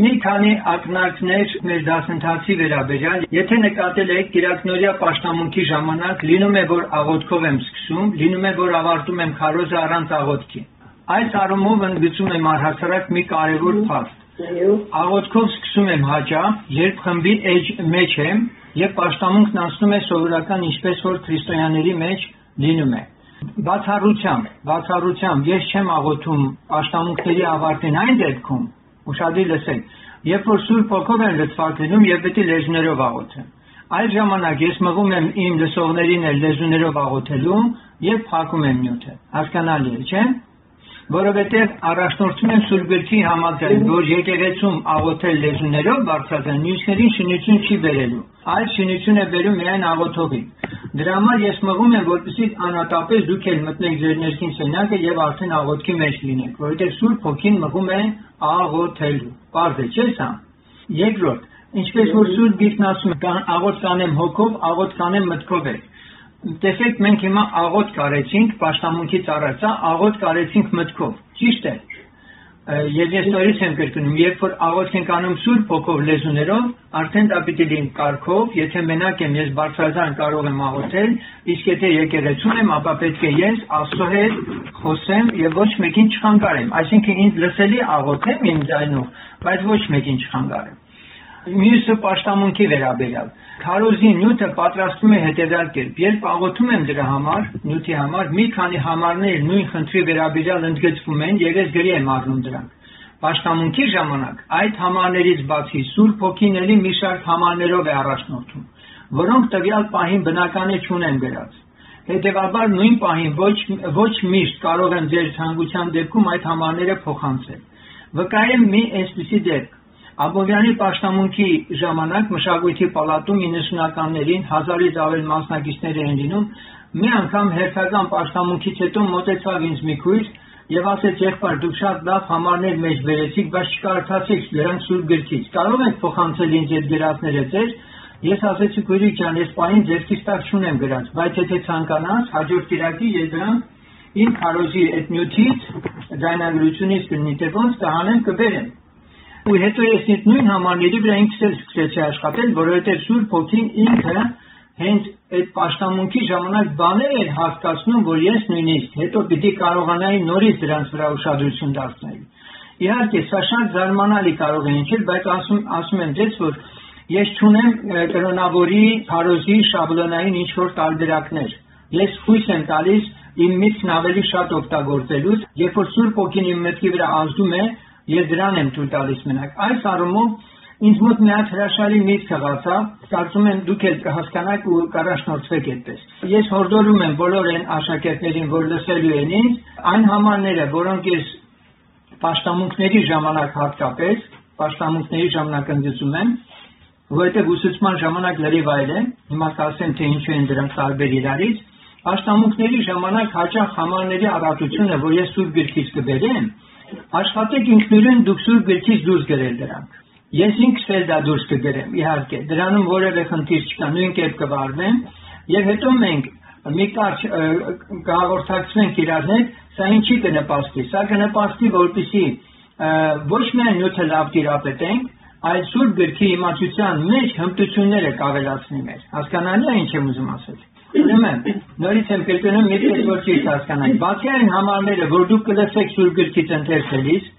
Մի քանի ակնարկներ մեր դասընթացի վերաբերյալ, եթե նկատել եք գիրակնորյա պաշտամունքի ժամանակ, լինում է, որ աղոթքով եմ սկսում, լինում է, որ ավարտում եմ քարոզը առանց աղոթքի։ Այս առումով ընդգծում եմ առհասարակ մի կարևոր փաստ։ Աղոթքով սկսում եմ հաճախ, երբ խմբի մեջ եմ, եւ պաշտամունքն անցնում է սովորական ինչպես որ քրիստոնյաների մեջ լինում է։ Բացառությամբ ես չեմ աղոթում պաշտամունքների ավարտին այն դեպքում, ուշադիր լսեք, երբ որ Սուրբ Հոգով եմ լցվարկվում եւ պետք է լեզուներով աղոթեմ, այդ ժամանակ ես մղում եմ իմ լսողներին էլ լեզուներով աղոթելուն եւ փակում եմ նյութը, հասկանալի է, չէ՞, որովհետեւ առաջնորդում եմ Սուրբ Գրքի համաձայն, որ եկեղեցում աղոթել լեզուներով բարձրացան նյութերին շնություն չի բերելու, այլ շնություն է բերում միայն աղոթողին, դրա համար ես մղում եմ, որպեսզի անհատապես դուք էլ մտնեք ձեր ներքին սենյակը եւ արդեն աղոթքի մեջ լինեք, որովհետեւ Սուրբ Հոգին մղում է աղոթելու, պարզ է, չէ՞ սա։ Երկրորդ, ինչպես որ Սուրբ Գիրքն ասում է, աղոթք անեմ հոգով, աղոթք անեմ մտքով է։ Տեսեք, մենք հիմա աղոթք արեցինք պաշտամունքից առաջ, աղոթք արեցինք մտքով, ճիշտ է։ Ես նորից եմ կրկնում, երբ որ աղոթք ենք անում Սուրբ Հոգով լեզուներով, արդեն դա պիտի լինի կարգով, եթե մենակ եմ, ես բարձրաձայն կարող եմ աղոթել, իսկ եթե եկեղեցում եմ, ապա պետք է ես Աստծո հետ խոսեմ եւ ոչ մեկին չխանգարեմ, այսինքն ինձ լսելի աղոթեմ իմ ձայնով, բայց ոչ մեկին չխանգարեմ։ Մյուսը պաշտամունքի վերաբերյալ։ Քարոզի նյութը պատրաստվում է հետևյալ կերպ. երբ աղոթում եմ դրա համար, նյութի համար, մի քանի համարներ նույն խնդրի վերաբերյալ ընդգծվում են, եւ ես գրի եմ առնում դրանք։ Պաշտամունքի ժամանակ այդ համարներից բացի Սուրբ Հոգին ելի մի շարք համարներով է առաջնորդում, որոնք տվյալ պահին բնական է չունեն գրած։ Հետևաբար նույն պահին ոչ միշտ կարող են ձեր ցանկության դեպքում այդ համարները փոխանցել։ Վկայեմ մի այսպիսի դեպք։ Աբովյանի պաշտամունքի ժամանակ մշակույթի պալատում 90-ականներին 1000-ից ավել մասնակիցներ էին լինում, մի անգամ հերթական պաշտամունքից հետո մոտեցավ ինձ մի քույր եւ ասեց՝ «Եղբայր, դուք շատ լավ համարներ մեջ բերեցիք, բայց չկարդացիք դրանք Սուրբ Գրքից։ Կարո՞ղ եք փոխանցել ինձ այդ գրածները ձեր»։ Ես ասեցի՝ «Քույրի ջան, ես պահին ձերքից տակ չունեմ գրած, բայց եթե ցանկանաս, հաջորդ տիրակի ես դրանք ինքս քարոզի այդ նյութից, ձայնագրությունից կնիթե ոնց տանեմ կբերեմ»։ Ու հետո ես նույն համարների վրա ինքս էլ սկսեցի աշխատել, որովհետև Սուրբ Հոգին ինքը հենց այդ պաշտամունքի ժամանակ բաներ էր հասկացնում, որ ես նույնիսկ հետո պիտի կարողանայի նորից դրանց վրա ուշադրություն դարձնել։ Իհարկե, սա շատ զարմանալի կարող է հնչել, բայց ասում եմ ձեզ, որ ես չունեմ կրոնավորի, քարոզի, շաբլոնային ինչ-որ տարբերակներ։ Ես խույս եմ տալիս իմ միտքն ավելի շատ օգտագործելուց, երբ որ Սուրբ Հոգին իմ մտքի վրա ազդում է, ես դրան եմ թույլ տալիս մենակ։ Այս առումով ինձ մոտ մի հատ հրաշալի միտք եղավ, կարծում եմ դուք էլ կհասկանաք ու կառաջնորդվեք այդպես։ Ես հորդորում եմ բոլոր այն աշակերտներին, որ լսելու են ինձ, այն համարները, որոնք ես պաշտամունքների ժամանակ հատկապես, պաշտամունքների ժամանակ ընդգծում եմ, որովհետև ուսուցման ժամանակ լրիվ այլ է, հիմա կասեմ, թե ինչու են դրանք տարբեր իրարից։ Պաշտամունքների ժամանակ հաճախ համարների առատությունը, որ ես Սուրբ Գրքից կբերեմ, աշխատեք ինքնուրույն դուք Սուրբ Գրքից դուրս գրել դրանք։ Ես ինքս էլ դա դուրս կգրեմ, իհարկե, դրանում որևէ խնդիր չկա, նույն կերպ կվարվեմ, եւ հետո մենք մի կարճ կհաղորդակցվենք իրար հետ, սա ինչի կնպաստի։ Սա կնպաստի, որպեսզի ոչ միայն նյութը լավ տիրապետենք, այլ Սուրբ Գրքի իմացության մեջ հմտությունները կավելացնի մեր։ Հասկանալի է ինչ եմ ուզում ասել։ Ուրեմն, նորից եմ կրկնում, միտքս որ ճիշտ հասկանանք։ Բացի այն համարները, որ դուք կլսեք Սուրբ Գրքից ընթերցելիս,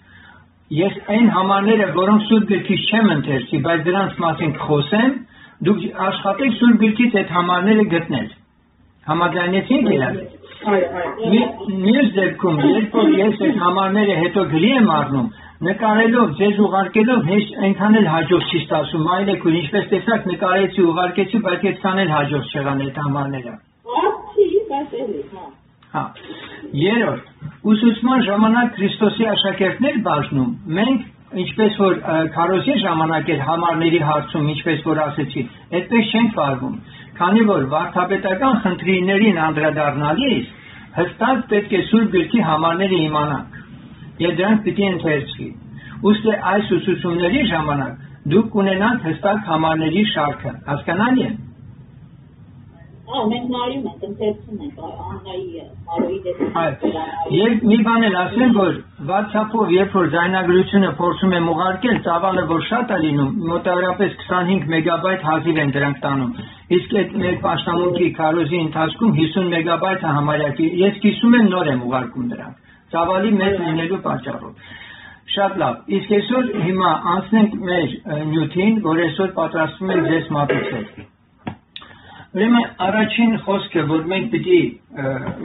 ես այն համարները, որոնք Սուրբ Գրքից չեմ ընթերցի, բայց դրանց մասին կխոսեմ, դուք աշխատեք Սուրբ Գրքից այդ համարները գտնել։ Համաձայնեցինք իրար։ Մյուս դեպքում, երբ որ ես այդ համարները հետո գրի եմ առնում, նկարելով, ձեզ ուղարկելով, այնքան էլ հաջող չի ստացվում, այլեք ու ինչպես տեսակ նկարեցի, ուղարկեցի, բայց այդքան էլ հաջող չեղան այդ համարները։ Երրորդ, ուսուցման ժամանակ Քրիստոսի աշակերտներ բաժնում, մենք, ինչպես որ քարոզի ժամանակ էր համարների հարցում, ինչպես որ ասեցի, այդպես չենք վարվում, քանի որ վարդապետական խնդիրներին անդրադառնալիս հստակ պետք է Սուրբ Գրքի համարները իմանանք։ Եվ դրանք պիտի ընթերցվի։ Ուստի այս ուսուցումների ժամանակ դուք կունենաք հստակ համարների շարքը։ Հասկանալի է։ Մենք ծերծում ենք անայի մարոյի դեպքում։ Երբ մի բան եմ ասեմ, որ WhatsApp-ով երբ որ զայնագրությունը փորձում եմ ուղարկել, ծավալը որ շատ է լինում, մոտավորապես 25 մեգաբայթ հազիվ են դրանք տանում։ Իսկ այդ մեր պաշտամունքի քարոզի ընթացքում 50 մեգաբայթը համարյա ես կիսում եմ նոր եմ ուղարկում դրանք։ Ծավալի մեծ լինելու պատճառով։ Շատ լավ։ Իսկ այսօր հիմա անցնենք մեր նյութին, որ այսօր պատրաստում ենք ձեզ մատուցել։ Ուրեմն առաջին խոսքը, որ մենք պիտի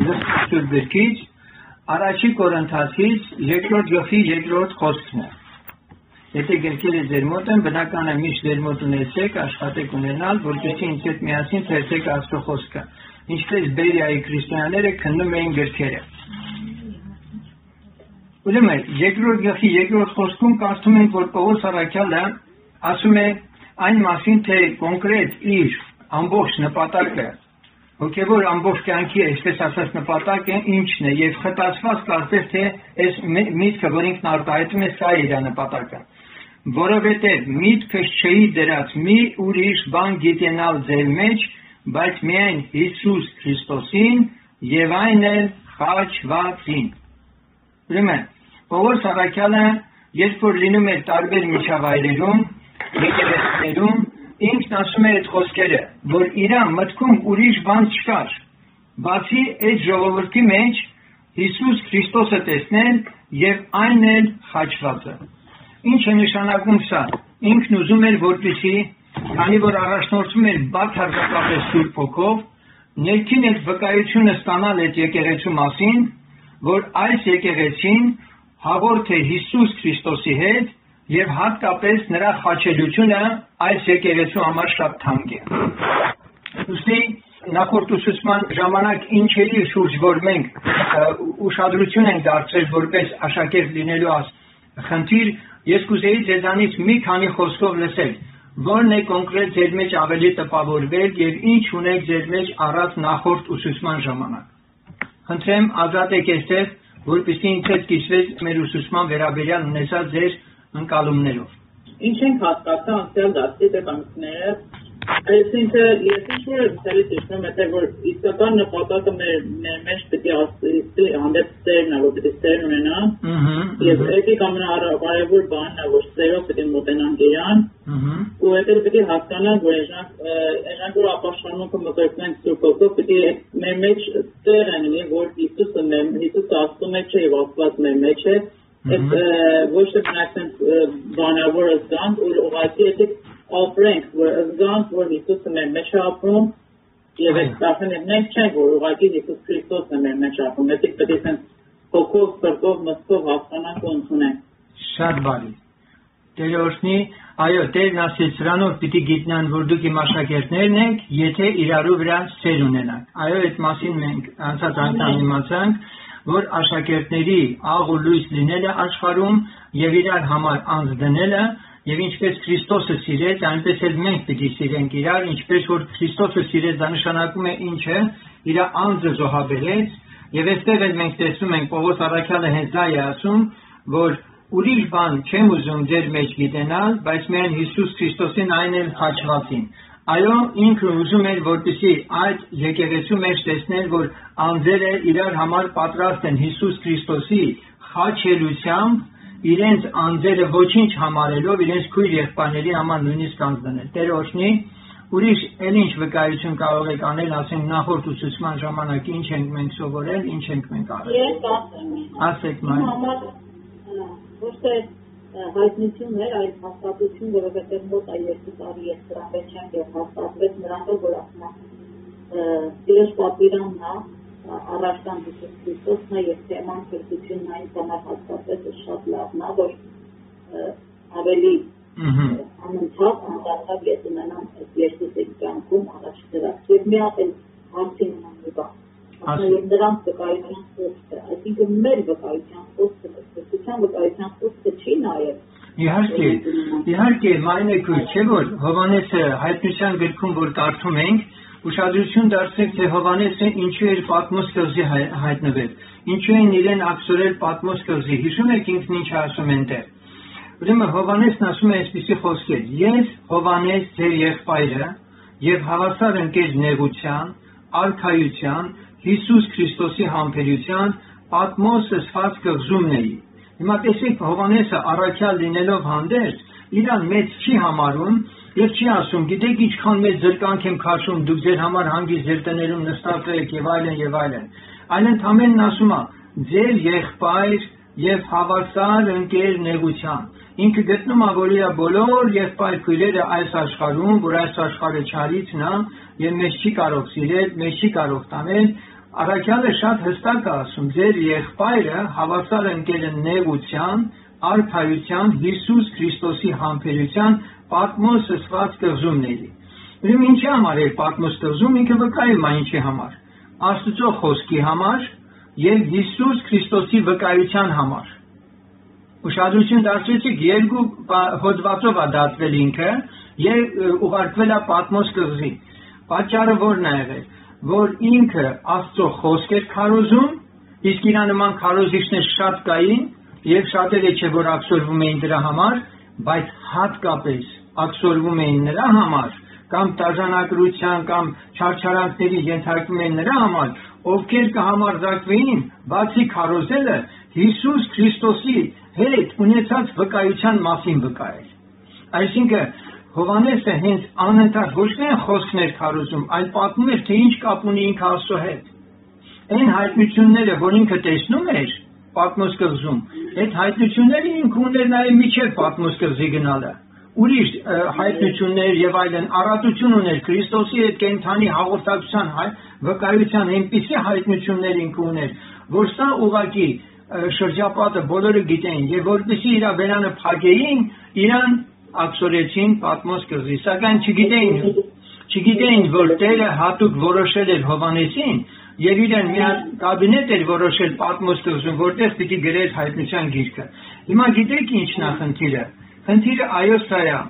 լսենք գրքից, Առաջին Կորինթացից 2-րդ գլխի 2-րդ խոսքն է։ Եթե գրքերը ձեր մոտ են, բնական է միշտ ձեր մոտ ունեցեք, աշխատեք ունենալ, որպեսզի ինձ հետ միասին թերթեք Աստծո խոսքը։ Ինչպես Բերիայի քրիստոնյաները քննում էին գրքերը։ Ուրեմն, երկրորդ գլխի երկրորդ խոսքում կարդում ենք, որ Պողոս առաքյալը ասում է այն մասին, թե կոնկրետ իր ամբողջ նպատակը, հոգևոր ամբողջ կյանքի այսպես ասած նպատակը ինչն է, եւ խտացված կարծես թե այս միտքը, որ ինքն արտահայտում է, սա իր նպատակը, որովհետեւ միտքս չի դրած մի ուրիշ բան գիտենալ ձեր մեջ, բայց միայն Հիսուս Քրիստոսին եւ այն էլ խաչվածին։ Ուրեմն Պողոս առաքյալը երբ որ լինում էր տարբեր միջավայրերում, եկեղեցիներում, ինքն ասում է այդ խոսքերը, որ իր մտքում ուրիշ բան չկար, բացի այդ ժողովրդի մեջ Հիսուս Քրիստոսը տեսնել եւ այն էլ խաչվածը։ Ինչ է նշանակում սա։ Ինքն ուզում էր որպեսզի, քանի որ առաջնորդում էր բացարձակապես Սուրբ Հոգով, ներքին այդ վկայությունը ստանալ այդ եկեղեցու մասին, որ այս եկեղեցին հաղորդ է Հիսուս Քրիստոսի հետ եւ հատկապես նրա խաչելությունը այս եկեղեցու համար շատ թանկ է։ Ուստի նախորդ ուսուցման ժամանակ ինչերի շուրջ որ մենք ուշադրություն ենք դարձրել որպես աշակերտ լինելու խնդիր, ես կուզեի ձեզանից մի քանի խոսքով լսել, որն է կոնկրետ ձեր մեջ ավելի տպավորվել եւ ինչ ունեք ձեր մեջ առած նախորդ ուսուցման ժամանակ։ Խնդրեմ ազատեք այստեղ, որպեսզի ինձ հետ կիսվես մեր ուսուցման վերաբերյալ ունեցած ձեր ընկալումներով։ Ինչ ենք հաստատա անցյալ դասի դեպքները, այսինքն ես ինչ-որ դեպքերի տեսնում եմ, որ իսկական նպատակը մեր մեջ պետք է ասի հանդեպ սերն է, որ պետք է սեր ունենա։ Եվ այդ ամենակարևոր բանն է, որ սերը պետք է մոտենանք իրան։ Ու հետո պետք է հասկանանք, որ այնքան որ ապաշխարմունքը մտածենք սուրբով, պետք է մեր մեջ սեր ունենա, որ Հիսուսը Աստծո մեջ է և Աստված մեր մեջ է։ Այդ ոչ թե մնացած բանավոր ազգանք, որ ուղղակի այդ ապրենք, որ ազգանք, որ Հիսուսը մեր մեջ է ապրում, և այդ մենք չենք, որ ուղղակի Հիսուս Քրիստոսն է մեր մեջ ապրում, այդպես պետք է հոգով, սրտով, մտքով հասկանանք ու ընդունենք։ Շատ բարի։ Տերը օրհնի, այո, Տերն ասել սրանով պիտի գիտնան, որ դուք իմ աշակերտներն եք, եթե իրարու վրա սեր ունենաք։ Այո, այդ մասին մենք անցած անգամ իմացանք, որ աշակերտների աղ ու լույս լինելը աշխարհում եւ իրար համար անձ դնելը եւ ինչպես Քրիստոսը սիրեց, այնպես էլ մենք պիտի սիրենք իրար, ինչպես որ Քրիստոսը սիրեց, դա նշանակում է ինչ է, իր անձը զոհաբերեց, եւ այստեղ էլ մենք տեսնում ենք Պողոս առաքյալը հենց դա է ասում, որ ուրիշ բան չեմ ուզում ձեր մեջ գիտենալ, բայց միայն Հիսուս Քրիստոսին այն էլ խաչվածին։ Այո, ինքը ուզում էր, որպեսզի այդ եկեղեցու մեջ տեսնել, որ անձերը իրար համար պատրաստ են Հիսուս Քրիստոսի խաչելությամբ իրենց անձերը ոչինչ համարելով, իրենց քույր եղբայրների համար նույնիսկ անձ դնել։ Տեր օրհնի, ուրիշ ինչ վկայություն կարող եք անել, ասենք նախորդ ուսուցման ժամանակ ինչ ենք մենք սովորել, ինչ ենք մենք արել։ Ես ասեմ։ Ասեք մայր։ Հայտնություն էր այս հաստատություն, որովհետև մոտ այ 2 տարի ես դրանպես չեմ եւ հաստատվեց նրանով, որ ասում իրենց պատիրանն է առաջան Հիսուս Քրիստոսն է եւ թեման քրիստոնյանն այն համար հաստատվեց շատ լավն է, որ ավելի անընդհատ անդադար ես ունենամ այս երկու կյանքում առաջ դրած։ Եվ միապեն հարցին ունենա։ Ասենք դրանց վկայության խոսքը, այսինքն մեր վկայության խոսքը, քրիստոսյան վկայության խոսքը չի նաև։ Իհարկե, իհարկե, մայրեքույր, չէ՞ որ Հովհաննեսը հայտնության գրքում որ կարդում ենք, ուշադրություն դարձրեք, թե Հովհաննեսը ինչու էր Պատմոս կղզի հայտնվել, ինչու էին իրեն աքսորել Պատմոս կղզի։ Հիշում եք ինքն ինչ ասում ենտեղ։ Ուրեմն Հովհաննեսն ասում է այսպիսի խոսքեր. Ես Հովհաննես, ձեր եղբայրը, եւ հավասար ընկեր նեղության արքայության, Հիսուս Քրիստոսի համբերության, Պատմոս սփաց կղզումն էի։ Հիմա տեսեք Հովանեսը առաքյալ լինելով հանդերձ, իրան մեծ չի համարում եւ չի ասում, գիտեք ինչքան մեծ զրկանք եմ քաշում, դուք ձեր համար հանգիստ ձեր տներում նստած եք եւ այլն եւ այլն։ Այն ընդհանրապես ասում է, ձեր եղբայր եւ հավասար ընկեր նեղության։ Ինքը գտնում է, որ իր բոլոր եղբայր քույրերը այս աշխարհում, որ այս աշխարհը չարից նա եւ մեզ չի կարող սիրել, մեզ չի կարող տանել, առաքյալը շատ հստակ է ասում, ձեր եղբայրը հավասար ընկել է նեղության, արքայության, Հիսուս Քրիստոսի համբերության, Պատմոս սփաց կղզումն էլի։ Ուրեմն ինչի համար է Պատմոս կղզում, ինքը վկայում է ինչի համար։ Աստծո խոսքի համար եւ Հիսուս Քրիստոսի վկայության համար։ Ուշադրություն դարձրեցիք, երկու հոդվածով է դատվել ինքը եւ ուղարկվել է Պատմոս կղզի։ Պատճառը որն է եղել, որ ինքը Աստծո խոսք էր քարոզում, իսկ իրա նման քարոզիչներ շատ կային եւ շատերը չէ որ ակսորվում էին դրա համար, բայց հատկապես ակսորվում էին նրա համար, կամ տաժանակրության կամ չարչարանքների ենթարկվում էին նրա համար, ովքեր կհամարձակվեին բացի քարոզելը Հիսուս Քրիստոսի հետ ունեցած վկայության մասին վկայել։ Այսինքն Հովանեսը հենց անընդհատ ոչ միայն խոսքներ քարոզում, այլ պատմում էր, թե ինչ կապ ունի ինքը Աստծո հետ։ Այն հայտնությունները, որ ինքը տեսնում էր Պատմոս կղզում, այդ հայտնությունները ինքը ուներ նաև միջև Պատմոս կղզի գնալը։ Ուրիշ հայտնություններ եւ այլն առատություն ուներ Քրիստոսի հետ կենթանի հաղորդակցության վկայության այնպիսի հայտնություններ ինքը ուներ, որ սա ուղղակի շրջապատը բոլորը գիտեն եւ որպեսզի իր վերանը փակեին, իրան ակսորեցին Պատմոս կղզի, սակայն չգիտեին, որ Տերը հատուկ որոշել էր Հովանեսին եւ իրեն մի հատ կաբինետ էր որոշել Պատմոս կղզում, որտեղ պիտի գրեր հայտնության գիրքը։ Հիմա գիտեք ինչն է խնդիրը։ Խնդիրը այո սա է,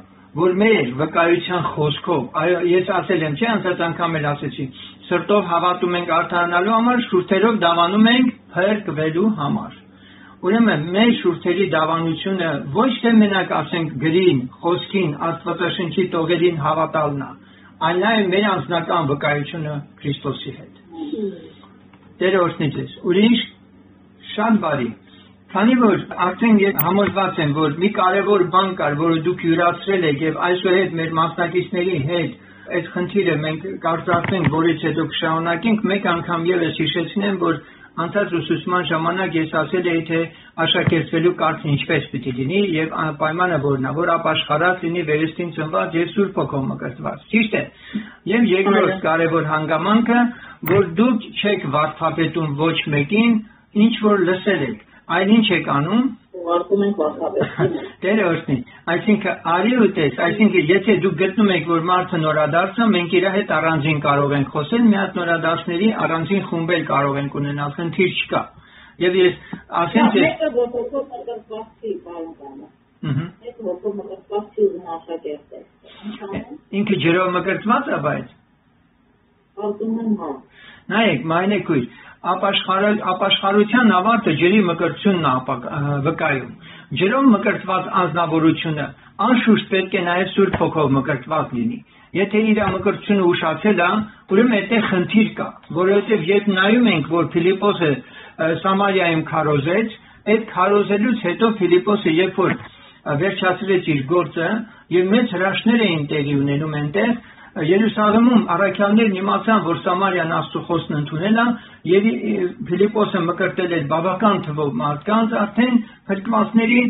որ մեր վկայության խոսքով, այո ես ասել եմ, չէ՞ անցած անգամ էլ ասեցի, սրտով հավատում ենք արդարանալու համար, շուրթերով դավանում ենք փրկվելու համար։ Ուրեմն մեր շուրթերի դավանությունը ոչ թե մենակ ասենք գրին, խոսքին, Աստվածաշնչի տողերին հավատալն է, այլ նաև մեր անձնական վկայությունը Քրիստոսի հետ։ Տերը օրհնի ձեզ։ Ուրիշ շատ բարի։ Քանի որ արդեն ես համոզված եմ, որ մի կարևոր բան կար, որը դուք յուրացրել եք եւ այսօրեդ մեր մասնակիցների հետ այդ խնդիրը մենք կարծացնենք, որից հետո կշարունակենք, մեկ անգամ եւս հիշեցնեմ, որ անցած ուսուցման ժամանակ ես ասել էի, թե աշակերտվելու կարգը ինչպես պիտի լինի եւ պայմանը որն է, որ ապաշխարած լինի, վերստին ծնված եւ Սուրբ Հոգով մկրտված։ Ճիշտ է։ Եվ երկրորդ կարևոր հանգամանքը, որ դուք չեք վարդապետում ոչ մեկին, ինչ որ լսել եք, այլ ինչ եք անում, ուղարկում եք վարդապետին։ Տերը օրհնի։ Այսինքն արի ու տես, այսինքն եթե դուք գտնում եք, որ մարդը նորադարձ է, մենք իր հետ առանձին կարող ենք խոսել, մի հատ նորադարձների առանձին խումբ էլ կարող ենք ունենալ, խնդիր չկա։ Եվ ես ասեմ, թե մեկը ոչոքով մկրտվածի բանը։ Մեկը ոչոքով մկրտվածի աշակերտը։ Ինքը ջրով մկրտված է, բայց արդյունքն ունի։ Նայեք, մայրենեքույր, ապաշխարության ավարտը ջրի մկրտությունն է վկայում։ Ջրով մկրտված անձնավորությունը անշուշտ պետք է նաև Սուրբ Հոգով մկրտված լինի։ Եթե իր մկրտությունը ուշացել է, ուրեմն այդտեղ խնդիր կա, որովհետև երբ նայում ենք, որ Ֆիլիպոսը Սամարիայում քարոզեց, այդ քարոզելուց հետո Ֆիլիպոսը երբ որ վերջացրեց իր գործը, եւ մեծ հրաշքներ էին տեղի ունենում այնտեղ, Երուսաղեմում առաքյալներն իմացան, որ Սամարիան Աստծո խոսքն ընդունել է, եւ Ֆիլիպոսը մկրտել էր բավական թվով մարդկանց, արդեն փրկվածների,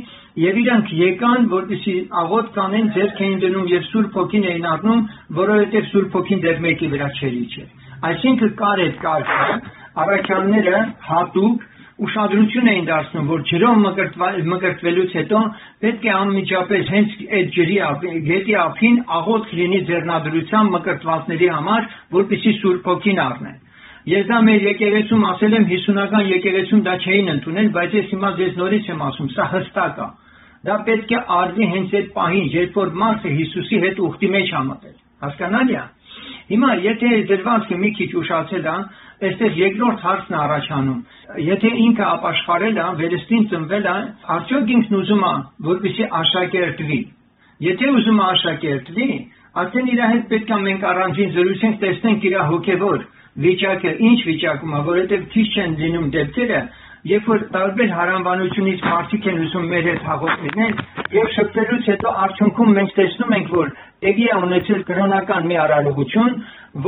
եւ իրանք եկան, որտիսի աղոտ կանեն, ձեռք էին դնում եւ Սուրբ Հոգին էին առնում, որովհետեւ Սուրբ Հոգին դեռ մեկի վրա չէր իջել։ Այսինքն կար այդ կարգը, առաքյալները հատուկ ուշադրություն էին դարձնում, որ ջրով մկրտվելուց հետո պետք է անմիջապես հենց այդ ջրի գետի ափին աղոտ լինի ձեռնադրությամբ մկրտվածների համար, որպեսզի Սուրբ Հոգին առնեն։ Ես դա մեր եկեղեցում ասել եմ, 50-ական եկեղեցում դա չէին ընդունել, բայց ես հիմա ձեզ նորից եմ ասում, սա հստակ է։ Դա պետք է արվի հենց այդ պահին, երբ որ մարդը Հիսուսի հետ ուխտի մեջ է մտել։ Հասկանալի է։ Հիմա եթե դրվածքը մի քիչ ուշացել է, այստեղ երկրորդ հարցն է առաջանում, եթե ինքը ապաշխարել է, վերստին ծնվել է, արդյոք ինքն ուզում է, որպեսզի աշակերտվի։ Եթե ուզում է աշակերտվի, արդեն իր հետ պետք է մենք առանձին զրուցենք, տեսնենք իր հոգևոր վիճակը ինչ վիճակում է, որովհետև ճիշտ չեն լինում դեպքերը, երբ որ տարբեր հարանվանությունից մարդիկ են ուսում մեր հետ հաղորդել, եւ շփվելուց հետո արդյունքում մենք տեսնում ենք, որ տեղի է ունեցել կրոնական մի արարողություն,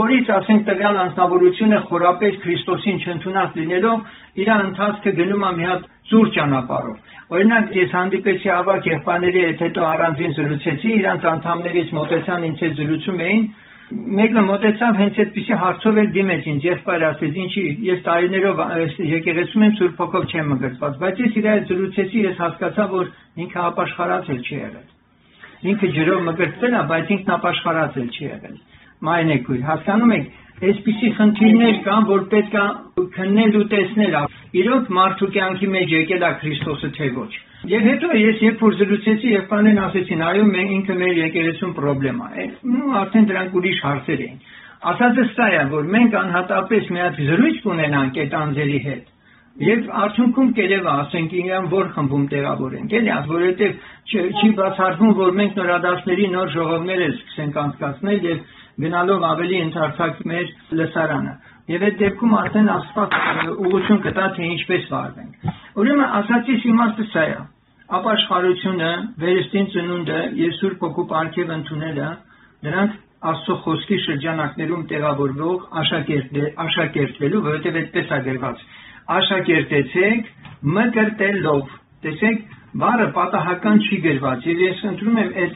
որից ասենք տվյալ անձնավորությունը խորապես Քրիստոսին չընդունած լինելով իր ընթացքը գնում է մի հատ ծուր ճանապարհով։ Օրինակ, ես հանդիպեցի ավագ եղբայրների հետ, հետո առանձին զրուցեցի, իրանց անդամներից մոտեցան ինձ հետ զրուցում էին, մեկը մոտեցավ հենց այդպիսի հարցով էլ դիմեց ինձ, եղբայր ասեց, ինչի, ես տարիներով եկեղեցում եմ, Սուրբ Հոգով չեմ մգրտված, բայց ես իրար զրուցեցի, ես հասկացա, որ ինքը ապաշխարացել չի եղել, ինքը ջրով մգրտվել է, բայց ինքն ապաշխարացել չի եղել, մայրենեքույր, հասկանում եք, այսպիսի խնդիրներ կան, որ պետք է քննել ու տեսնել, իրոք մարդու կյանքի մեջ եկել է Քրիստոսը թե ոչ։ Եվ հետո ես երբ որ զրուցեցի, եղբայրներն ասեցին, այո, ինքը մեր եկեղեցուն պրոբլեմա է։ Ու արդեն դրանք ուրիշ հարցեր էին։ Ասածը սա է, որ մենք անհատապես մի հատ զրույց կունենանք այդ անձերի հետ։ Եվ արդյունքում կերևա, ասենք, իրան որ խմբում տեղավորենք, էլի, որովհետև չի բացառվում, որ մենք նորադասների նոր ժողովներ սկսենք անցկացնել եւ գնալով ավելի ընդարձակ մեր լսարանը։ Եվ այդ դեպքում արդեն Աստված ուղղություն կտա, թե ինչպես վարվենք։ Ուրեմն ասացիս իմաստը սա է. ապաշխարությունը, վերստին ծնունդը եւ Սուրբ Հոգու պարգեւ ընդունելը, դրանք Աստծո խոսքի շրջանակներում տեղավորվող աշակերտվելու, որովհետև այդպես է գրված. Աշակերտեցեք մկրտելով, տեսեք, բառը պատահական չի գրված, եւ ես ընտրում եմ այդ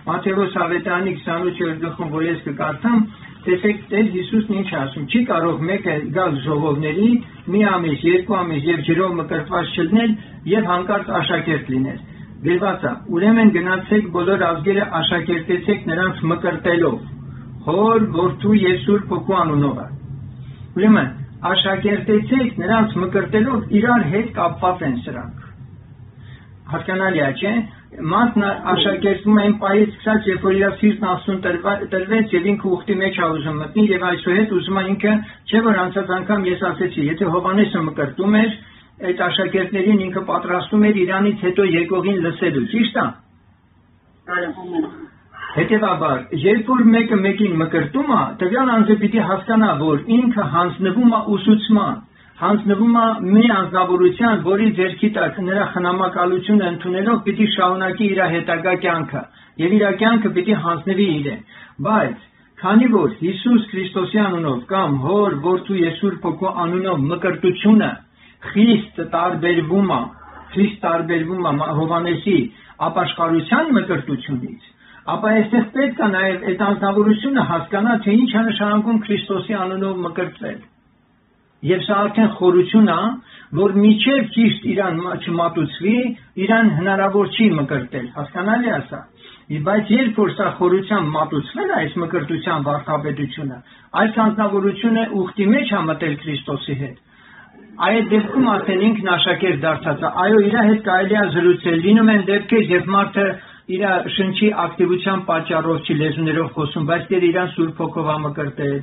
Մատթեոս ավետարանի 28-րդ գլխում, որ ես կկարդամ, տեսեք, Տեր Հիսուսն ինչ ասում, չի կարող մեկը գալ ժողովների մի ամիս, երկու ամիս եւ ջրով մկրտված չլինել եւ հանկարծ աշակերտ լինել։ Գրված է. ուրեմն գնացեք բոլոր ազգերը աշակերտեցեք նրանց մկրտելով, Հոր, Որդու եւ Սուրբ Հոգու անունով։ Ուրեմն աշակերտեցեք նրանց մկրտելով իրար հետ կապված են սրանք։ Հասկանալի է, չէ՞։ Մարդն աշակերտվում է այն պահից սկսած, երբ որ իր սիրտն Աստծուն տրվեց եւ ինքը ուխտի մեջ է ուզում մտնել եւ այսուհետ ուզում է ինքը, չէ՞ որ անցած անգամ ես ասեցի, եթե Հովհաննեսը մկրտում էր, այդ աշակերտներին ինքը պատրաստում էր իրանից հետո եկողին լսելու, ճիշտ է։ Հետևաբար, երբ որ մեկը մեկին մկրտում է, տվյալ անձը պիտի հասկանա, որ ինքը հանձնվում է ուսուցման, հանձնվում է մի անձնավորության, որի ձեռքի տակ նրա խնամակալությունը ընդունելով պիտի շարունակի իր հետագա կյանքը, եւ իր կյանքը պիտի հանձնվի իրեն։ Բայց, քանի որ Հիսուս Քրիստոսի անունով կամ Հոր, Որդու եւ Սուրբ Հոգու անունով մկրտությունը խիստ տարբերվում է, Հովհաննեսի ապաշխարության մկրտությունից, ապա այստեղ պետք է նաև այդ անձնավորությունը հասկանա, թե ինչ է նշանակում Քրիստոսի անունով մկրտվել։ Եվ սա արդեն խորություն է, որ մինչև ճիշտ իրան չմատուցվի, իրան հնարավոր չի մկրտել, հասկանալի է սա։ Բայց երբ որ սա խորությամբ մատուցվել է այս մկրտության վարդապետությունը, այս անձնավորությունը ուխտի մեջ է մտել Քրիստոսի հետ։ Այդ դեպքում արդեն ինքն աշակերտ դարձած է, այո, իր հետ կարելի է զրուցել, լինում են դեպքեր, երբ մարդը իր շնչի ակտիվության պատճառով չի լեզուներով խոսում, բայց դեր իրան Սուրբ Հոգով է մկրտել։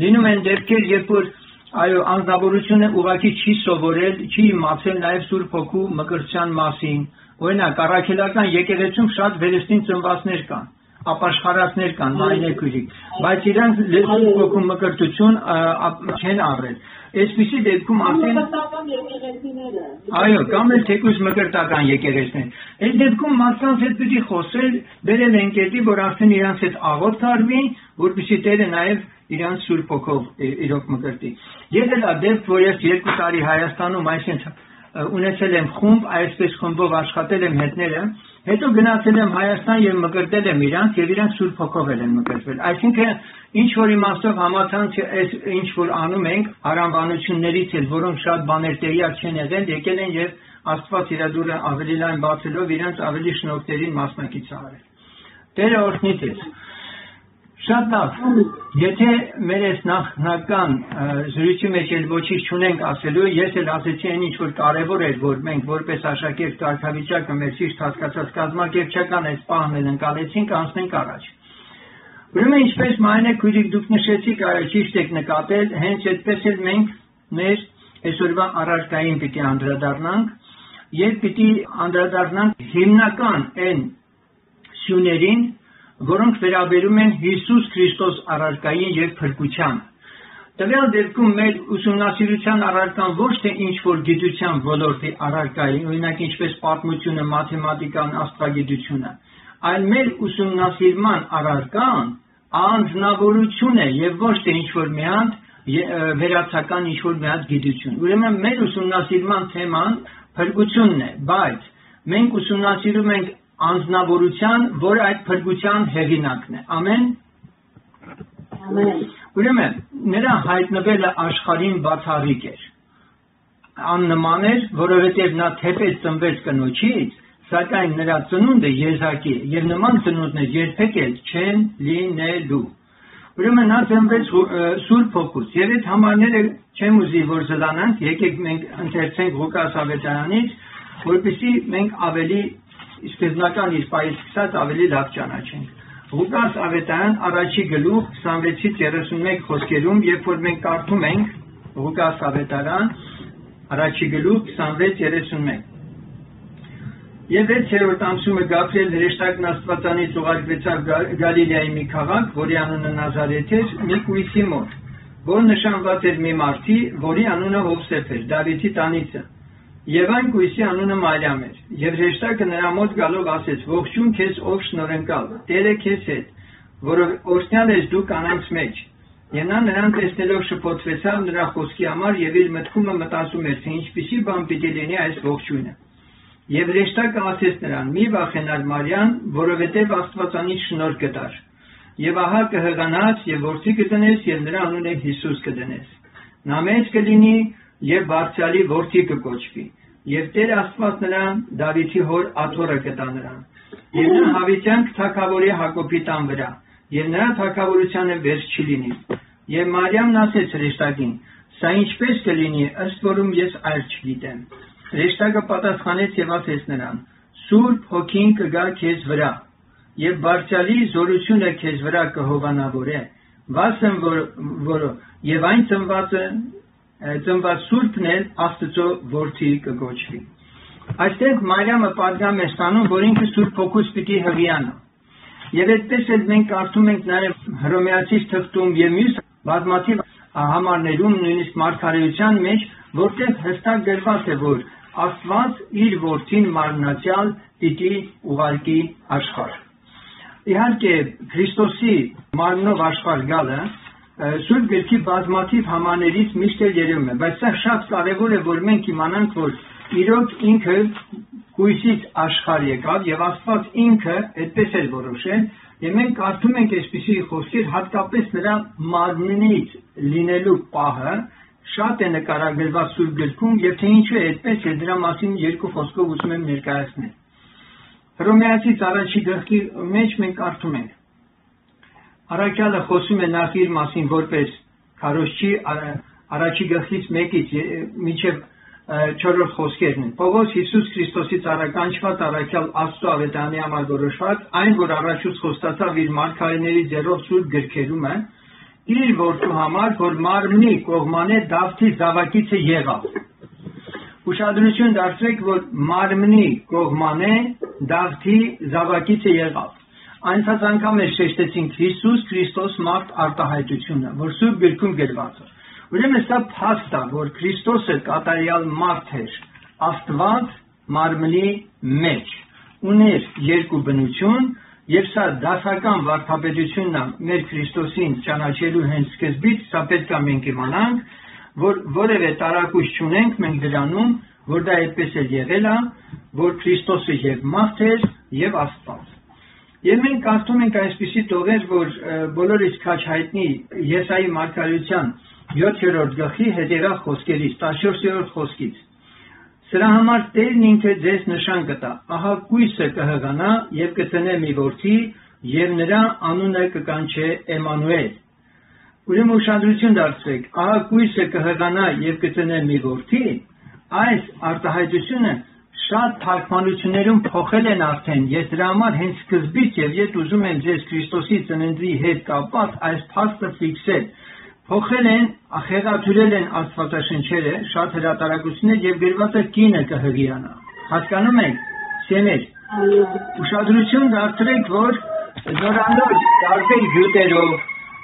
Լինում են դեպքեր, երբ որ այո, անձնավորությունը ուղղակի չի սովորել, չի իմացել նաև Սուրբ Հոգու մկրտության մասին։ Օրինակ, առաքելական եկեղեցում շատ վերստին ծնվածներ կան, ապաշխարածներ կան, մայրենեքույրի, բայց իրանք Սուրբ Հոգու մկրտություն չեն առել։ Այսպիսի դեպքում արդեն այո, կամ էլ թեկուզ մկրտական եկեղեցներ։ Այս դեպքում մարդկանց հետ պիտի խոսել, դերել ընկետի, որ արդեն իրանց հետ աղոթք արվի, որպեսզի Տերը նաև իրանց Սուրբ Հոգով իրոք մկրտի։ Եկել է դեպք, որ ես 2 տարի Հայաստանում այսպես ունեցել եմ խումբ, այսպես խմբով աշխատել եմ հետները, հետո գնացել եմ Հայաստան եւ մկրտել եմ իրանց եւ իրանք Սուրբ Հոգով են մկրտվել։ Այսինքն ինչ որ իմաստով համացանց այս ինչ որ անում ենք հարանվանություններից էլ, որոնք շատ բաներ տեղյակ չեն եղել, եկել են եւ Աստված իր դուրը ավելի լայն բացելով իրենց ավելի շնորհներին մասնակից արել։ Տերը օրհնի ձեզ։ Շատ լավ։ Եթե մեր այս նախնական զրույցի մեջ էլ ոչինչ չունենք ասելու, ես էլ ասեցի այն ինչ որ կարեւոր էր, որ մենք որպես աշակերտ կարգավիճակը մեր ճիշտ հասկացած կազմակերպչական այս պահն էլ ընկալեցինք, անցնենք առաջ։ Ուրեմն ինչպես մայրենեքույրիկ դուք նշեցիք, ճիշտ եք նկատել, հենց այդպես էլ մենք մեր այսօրվա առարկային պիտի անդրադառնանք, եւ պիտի անդրադառնանք հիմնական այն սյուներին, որոնք վերաբերում են Հիսուս Քրիստոս առարկային եւ փրկության։ Տվյալ դեպքում մեր ուսումնասիրության առարկան ոչ թե ինչ-որ գիտության ոլորտի առարկա է, օրինակ ինչպես պատմությունը, մաթեմատիկան, աստղագիտությունը, այլ մեր ուսումնասիրման առարկան անձնավորություն է եւ ոչ թե ինչ-որ միայն վերացական ինչ-որ միայն գիտություն։ Ուրեմն մեր ուսումնասիրման թեման փրկությունն է, բայց մենք ուսումնասիրում ենք անձնավորության, որը այդ փրկության հեղինակն է։ Ամեն։ Ուրեմն նրա հայտնվելը աշխարհին բացառիկ էր, աննման էր, որովհետև նա թեպետ ծնվեց կնոջից, սակայն նրա ծնունդը եզակի է, եւ նման ծնունդներ երբեք էլ չեն լինելու։ Ուրեմն նա ծնվեց Սուրբ Հոգուց, եւ այդ համարները չեմ ուզի որ զլանանք, եկեք մենք ընթերցենք Ղուկաս ավետարանից, որպեսզի մենք ավելի սկզբնական իսպայից սկսած ավելի լավ ճանաչենք։ Ղուկաս ավետարան առաջի գլուխ 26-ից 31 խոսքերում, երբ որ մենք կարդում ենք Ղուկաս ավետարան առաջի գլուխ 26:31, եւ 6-րդ ամսումը Գաբրիել հրեշտակն Աստվածանից ուղարկվեցավ Գալիլեայի մի քաղաք, որի անունը Նազարեթ էր, մի կույսի մոտ, որ նշանված էր մի մարդի, որի անունը Հովսեփ էր, Դավիթի տանիցը, եւ այն կույսի անունը Մարիամ էր։ Եվ հրեշտակը նրա մոտ գալով ասեց. «Ողջույն քեզ, ով շնորհընկալ, Տերը քեզ հետ, որով օրհնյալ ես դու կանանց մեջ»։ Եվ նա նրան տեսնելով շփոթվեցավ նրա խոսքի համար եւ իր մտքումը մտածում էր, թե ինչպիսի բան պիտի լինի այս ողջույնը։ Եվ հրեշտակը ասեց նրան. «Մի վախենար, Մարիամ, որովհետեւ Աստվածանից շնորհ կտար, եւ ահա կհղանաս եւ որդի կդնես եւ նրա անունը Հիսուս կդնես։ Նա մեծ կլինի եւ բարձրալի որդի կկոչվի, եւ Տեր Աստված նրան Դավիթի հոր աթոռը կտա նրան, եւ նա հավիտյան թագավորի Հակոբի տան վրա, եւ նրա թագավորությանը վերջ չի լինի»։ Եվ Մարիամն ասեց հրեշտակին. «Սա ինչպես կլինի, ըստ որում ես այլ չգիտեմ»։ Հրեշտակը պատասխանեց եւ ասեց նրան. «Սուրբ Հոգին կգա քեզ վրա, եւ բարձրալի զորությունը քեզ վրա կհովանավորե, վասն որ եւ այն ծնված Սուրբն էլ Աստծո որդի կոչվի»։ Այստեղ Մարիամը պատգամ է ստանում, որ ինքը Սուրբ Հոգուց պիտի հղիանա։ Եվ այդպես էլ մենք կարդում ենք նաև Հռոմեացիս թղթում եւ մյուս բազմաթիվ համարներում, նույնիսկ Մարգարեության մեջ, որտեղ հստակ գրված է, որ Աստված իր որդին մարմնացյալ պիտի ուղարկի աշխարհ։ Իհարկե Քրիստոսի մարմնով աշխարհ գալը Սուրբ գրքի բազմաթիվ համաներից միշտ էլ երևում է, բայց սա շատ կարևոր է, որ մենք իմանանք, որ իրոք ինքը կույսից աշխարհ եկավ եւ Աստված ինքը այդպես էլ որոշել, եւ մենք կարդում ենք այսպիսի խոսքեր, հատկապես նրա մարմնից լինելու պահը շատ է նկարագրված Սուրբ գրքում, եւ թե ինչու է այդպես, եւ դրա մասին երկու խոսքով ուզում եմ ներկայացնել։ Հռոմեացիս առաջի գրքի մեջ մենք կարդում ենք. Առաքյալը խոսում է նախ իր մասին որպես քարոզչի, առաջի գլխից 1-ից մինչև 4-րդ խոսքերն են։ Պողոս Հիսուս Քրիստոսից առաքանչված առաքյալ Աստծո ավետարանի համար որոշված, այն որ առաջուց խոստացավ իր մարգարեների ձեռով Սուրբ գրքերում է, իր որդու համար, որ մարմնի կողմանե Դավթի զավակից է եղավ։ Ուշադրություն դարձրեք, որ մարմնի կողմանե Դավթի զավակից է եղավ։ Այնքան անգամ էլ շեշտեցինք Հիսուս Քրիստոս մարդ արտահայտությունը, որ Սուրբ գրքում գրված է։ Ուրեմն սա փաստ է, որ Քրիստոսը կատարյալ մարդ էր, Աստված մարմնի մեջ, ուներ երկու բնություն, եւ սա դասական վարդապետությունն է մեր Քրիստոսին ճանաչելու հենց սկզբից, սա պետք է մենք իմանանք, որ որևէ տարակույս չունենք մենք դրանում, որ դա այդպես էլ եղել է, որ Քրիստոսը եւ մարդ էր, եւ Աստված։ Եվ մենք կարդում ենք այսպիսի տողեր, որ բոլորից քաչ հայտնի Եսայի մարգարեության 7-րդ գլխի հետևյալ խոսքերից, 14-րդ խոսքից. «Սրա համար Տերն ինքը ձեզ նշան կտա. ահա կույսը կհղանա եւ կծնե մի որդի, եւ նրա անունը կկանչե Էմանուել»։ Ուրեմն ուշադրություն դարձրեք, ահա կույսը կհղանա եւ կծնե մի որդի, այս արտահայտությունը շատ թարգմանություններում փոխել են արդեն, ես դրա համար հենց սկզբից եւ ես ուզում եմ ձեզ Քրիստոսի ծննդի հետ կապված այս փաստը ֆիքսել, փոխել են, ախեղաթյուրել են աստվածաշնչերը, շատ հրատարակություններ եւ գրված է կինը կհղիանա։ Հասկանում եք, սեներ, ուշադրություն դարձրեք, որ զորանդակ տարբեր գյուտերով,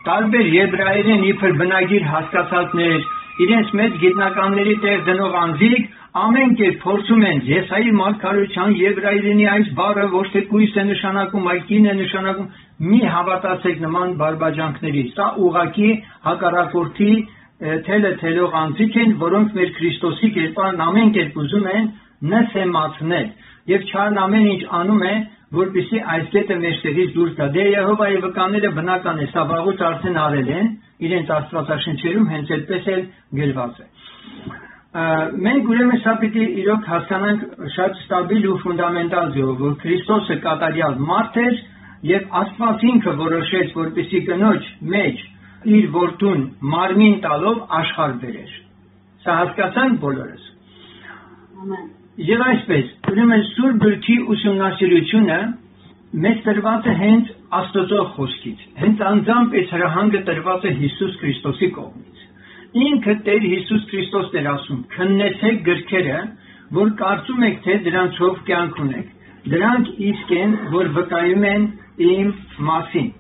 տարբեր եբրայերեն իբր բնագիր հասկացածներ, իրենց մեծ գիտնականների տեղ դնող անձիկ ամեն կերպ փորձում են Եսայի մարգարեության եբրայերենի այս բառը ոչ թե կույս է նշանակում, այլ կին է նշանակում, մի հավատացեք նման բարբաջանքների, սա ուղղակի հակառակորդի թելը թելող անձիկ են, որոնք մեր Քրիստոսի կերպարն ամեն կերպ ուզում են նսեմացնել, եւ չարն ամեն ինչ անում է, որպեսզի այս կետը մեր շերից դուրս գա։ Դե Եհովայի վկաները բնական է, սա վաղուց արդեն արել են, իրենց Աստվածաշնչերում հենց այդպես էլ գրված է։ Մենք ուրեմն սա պիտի իրոք հասկանանք շատ ստաբիլ ու ֆունդամենտալ ձևով, որ Քրիստոսը կատարյալ մարդ էր եւ Աստված ինքը որոշեց, որպեսզի կնոջ մեջ իր որդուն մարմին տալով աշխարհ բերեր։ Սա հասկացանք բոլորս։ Ամեն։ Եվ այսպես, ուրեմն Սուրբ գրքի ուսումնասիրությունը մեզ տրված է հենց Աստծո խոսքից, հենց անձամբ այս հրահանգը տրված է Հիսուս Քրիստոսի կողմից։ Ինքը Տեր Հիսուս Քրիստոսն էր ասում. «Քննեցեք գրքերը, որ կարծում եք, թե դրանցով կյանք ունեք, դրանք իսկ են, որ վկայում են իմ մասին»։